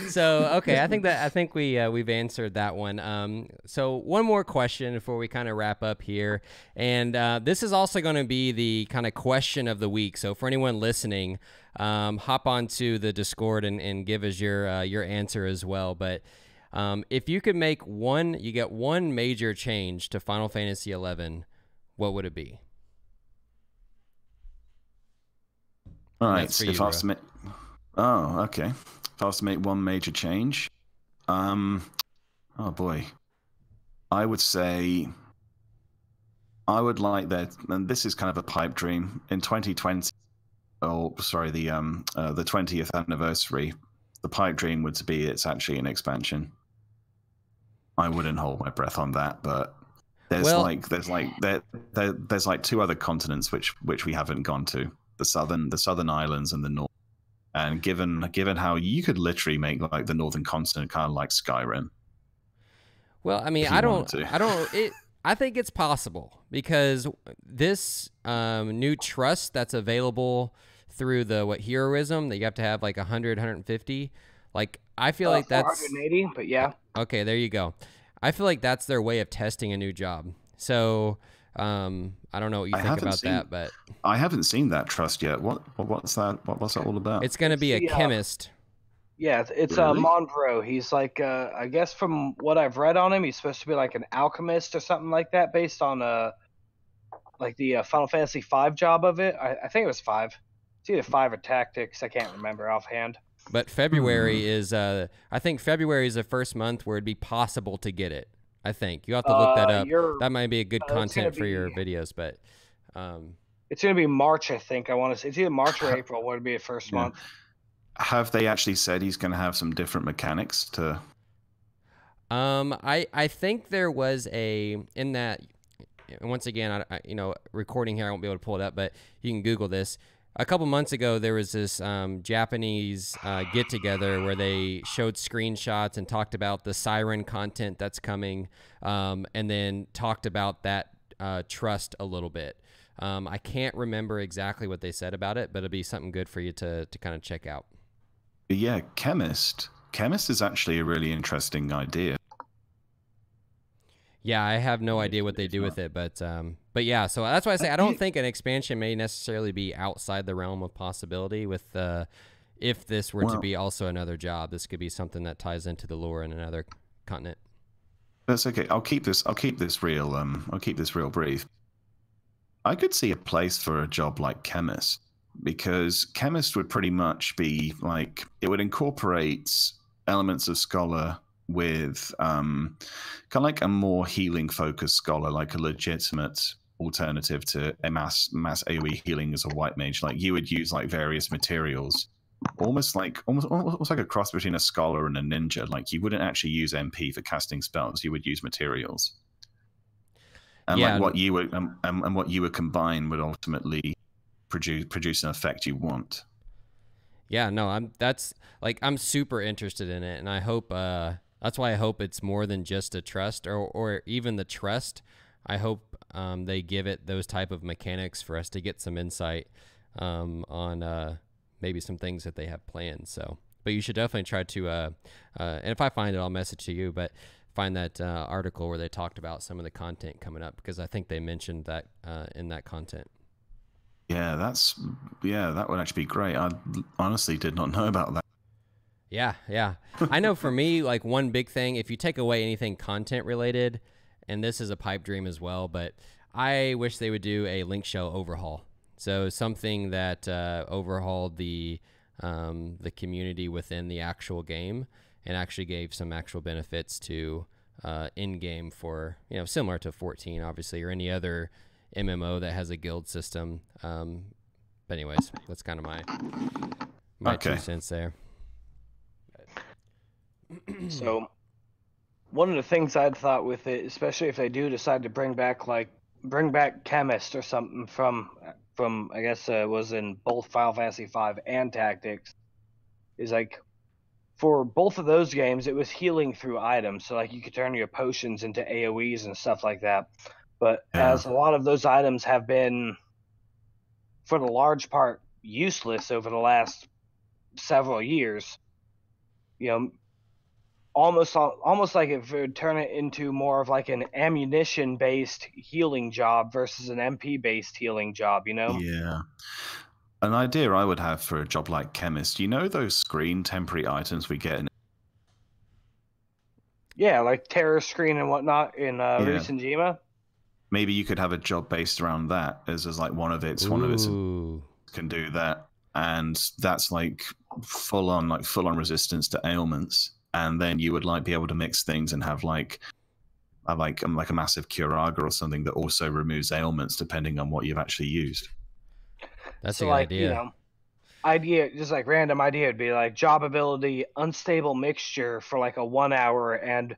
So okay, I think that I think we uh, we've answered that one. Um, so one more question before we kind of wrap up here, and uh, this is also going to be the kind of question of the week. So for anyone listening, um, hop onto the Discord and, and give us your uh, your answer as well. But um, if you could make one, you get one major change to Final Fantasy eleven, what would it be? All right, so if I submit. Oh, okay. If I was to make one major change, um, oh boy, I would say I would like that, and this is kind of a pipe dream. In twenty twenty, oh sorry, the um uh, the twentieth anniversary, the pipe dream would be it's actually an expansion. I wouldn't hold my breath on that, but There's well, like there's like there, there there's like two other continents which which we haven't gone to, the southern the southern islands and the north. And given given how you could literally make like the northern continent kind of like Skyrim. Well, I mean, I don't, I don't. It, I think it's possible because this um, new trust that's available through the what heroism that you have to have like a hundred, a hundred fifty. Like I feel uh, like that's one hundred eighty, but yeah. Okay, there you go. I feel like that's their way of testing a new job. So um, I don't know what you I think about seen, that, but I haven't seen that trust yet. What, what what's that? What, what's that all about? It's going to be a yeah. chemist. Yeah, it's a really? uh, Monbro. He's like, uh, I guess from what I've read on him, he's supposed to be like an alchemist or something like that, based on uh, like the uh, Final Fantasy five job of it. I, I think it was five. It's either five or Tactics. I can't remember offhand. But February is, uh, I think February is the first month where it'd be possible to get it. I think you have to look uh, that up. That might be a good uh, content for be, your videos, but um, it's going to be March. I think I want to. say It's either March or April. Would be the first yeah. month. Have they actually said he's going to have some different mechanics to? Um, I I think there was a in that. Once again, I, I you know recording here, I won't be able to pull it up, but you can Google this. A couple months ago, there was this um, Japanese uh, get together where they showed screenshots and talked about the Siren content that's coming, um, and then talked about that uh, trust a little bit. Um, I can't remember exactly what they said about it, but it'll be something good for you to to kind of check out. Yeah, chemist. Chemist is actually a really interesting idea. Yeah, I have no idea what they do with it, but um, but yeah, so that's why I say I don't think an expansion may necessarily be outside the realm of possibility. With uh, if this were well, to be also another job, this could be something that ties into the lore in another continent. That's okay. I'll keep this. I'll keep this real. Um, I'll keep this real brief. I could see a place for a job like chemist. Because chemist would pretty much be like it would incorporate elements of scholar with um, kind of like a more healing focused scholar, like a legitimate alternative to a mass mass A O E healing as a white mage. Like you would use like various materials, almost like almost almost like a cross between a scholar and a ninja. Like you wouldn't actually use M P for casting spells; you would use materials, and yeah, like what you would um, and, and what you would combine would ultimately Produce, produce an effect you want. Yeah, no, I'm that's like I'm super interested in it, and I hope uh, that's why I hope it's more than just a trust, or or even the trust. I hope um, they give it those type of mechanics for us to get some insight um, on uh, maybe some things that they have planned. So, but you should definitely try to. Uh, uh, and if I find it, I'll message to you. But find that uh, article where they talked about some of the content coming up, because I think they mentioned that uh, in that content. Yeah, that's yeah. That would actually be great. I honestly did not know about that. Yeah, yeah. I know for me, like one big thing, if you take away anything content related, and this is a pipe dream as well, but I wish they would do a link shell overhaul. So something that uh, overhauled the um, the community within the actual game and actually gave some actual benefits to uh, in game for you know similar to fourteen, obviously, or any other M M O that has a guild system. Um, but anyways, that's kind of my, my okay. two cents there. So one of the things I'd thought with it, especially if they do decide to bring back, like bring back chemist or something from, from, I guess uh, was in both Final Fantasy five and Tactics, is like for both of those games, it was healing through items. So like you could turn your potions into A O Es and stuff like that. But yeah. as a lot of those items have been, for the large part, useless over the last several years, you know, almost almost like it would turn it into more of like an ammunition-based healing job versus an M P-based healing job, you know? Yeah. An idea I would have for a job like chemist, you know those screen temporary items we get in? Yeah, like terror screen and whatnot in uh, yeah. Rue Sanjima. Maybe you could have a job based around that as, as like one of its Ooh. one of its can do that, and that's like full on like full on resistance to ailments, and then you would like be able to mix things and have like a, like um, like a massive Kuraga or something that also removes ailments depending on what you've actually used. That's so a good like, idea. You know, idea just like random idea would be like job ability unstable mixture for like a one hour and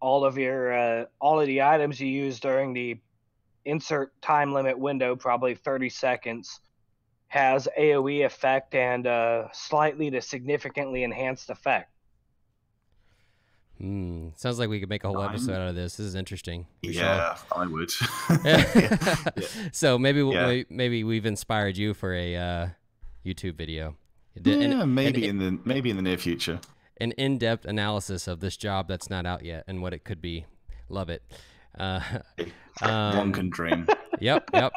all of your uh, all of the items you use during the insert time limit window, probably thirty seconds, has AoE effect and uh, slightly to significantly enhanced effect. Mm, sounds like we could make a whole episode out of this. This is interesting. We yeah, shall... I would. yeah. So maybe we'll, yeah. maybe we've inspired you for a uh, YouTube video. Yeah, and, maybe and, in the maybe in the near future. An in-depth analysis of this job that's not out yet and what it could be. Love it. Uh, um, One can dream. Yep, yep.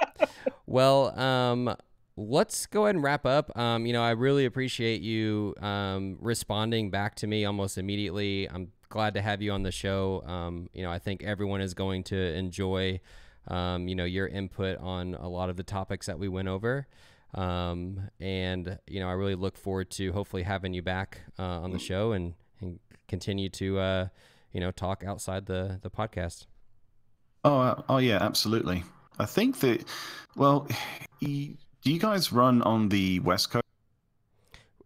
Well, um, let's go ahead and wrap up. Um, you know, I really appreciate you um, responding back to me almost immediately. I'm glad to have you on the show. Um, you know, I think everyone is going to enjoy, um, you know, your input on a lot of the topics that we went over. Um, and, you know, I really look forward to hopefully having you back uh, on the show and, and continue to, uh, you know, talk outside the, the podcast. Oh, uh, oh yeah, absolutely. I think that, well, you, do you guys run on the West Coast?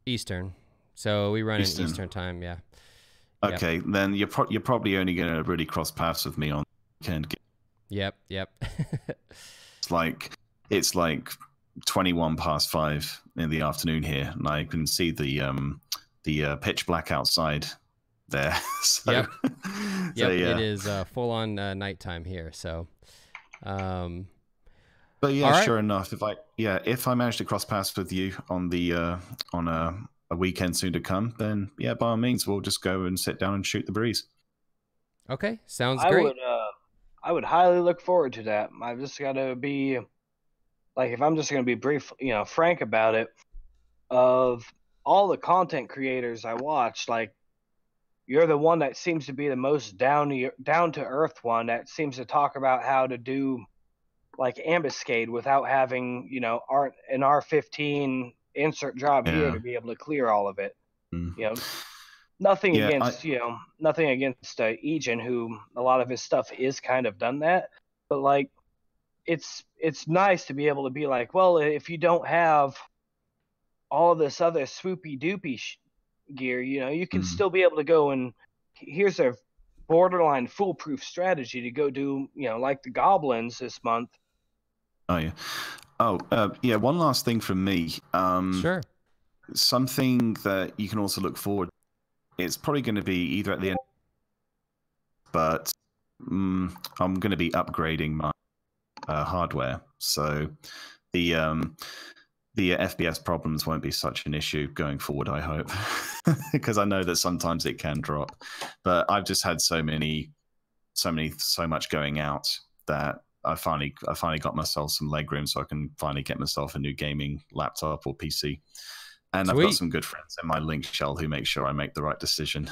Eastern. So we run Eastern. in Eastern time. Yeah. Okay. Yep. Then you're, pro you're probably only going to really cross paths with me on the weekend. Yep. Yep. It's like, it's like twenty-one past five in the afternoon here, and I can see the um the uh, pitch black outside there. So, yep, yep so, yeah. It is uh, full on uh, nighttime here. So, um, but yeah, right. sure enough, if I yeah if I manage to cross paths with you on the uh, on a, a weekend soon to come, then yeah, by all means, we'll just go and sit down and shoot the breeze. Okay, sounds I great. Would, uh, I would highly look forward to that. I've just got to be. Like, if I'm just going to be brief, you know, frank about it, of all the content creators I watch, like, you're the one that seems to be the most down to, down to earth one that seems to talk about how to do, like, ambuscade without having, you know, R, an R fifteen insert job yeah. here to be able to clear all of it. Mm-hmm. You know, nothing yeah, against, I... you know, nothing against uh, Egen, who a lot of his stuff is kind of done that, but, like, it's it's nice to be able to be like, well, if you don't have all this other swoopy doopy sh gear, you know, you can mm. still be able to go and here's a borderline foolproof strategy to go do, you know, like the goblins this month. Oh yeah, oh uh, yeah. One last thing from me. Um, sure. Something that you can also look forward. To. It's probably going to be either at the end, but um, I'm going to be upgrading my. Uh, hardware, so the um, the uh, F P S problems won't be such an issue going forward, I hope, because I know that sometimes it can drop. But I've just had so many, so many, so much going out that I finally, I finally got myself some legroom, so I can finally get myself a new gaming laptop or P C. And sweet. I've got some good friends in my link shell who make sure I make the right decision.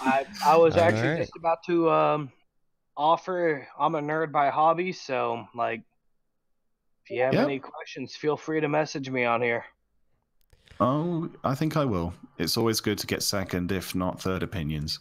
I, I was all actually right. just about to. Um... offer I'm a nerd by hobby, so like if you have yep. any questions, feel free to message me on here. Oh, I think I will. It's always good to get second, if not third opinions.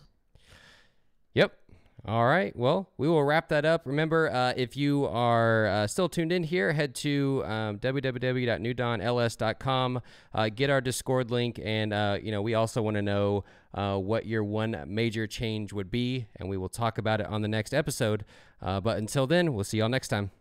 Yep. All right, well, we will wrap that up. Remember, uh, if you are uh, still tuned in here, head to um, w w w dot new dawn l s dot com, uh, get our Discord link, and uh, you know, we also want to know uh, what your one major change would be, and we will talk about it on the next episode. Uh, but until then, we'll see y'all next time.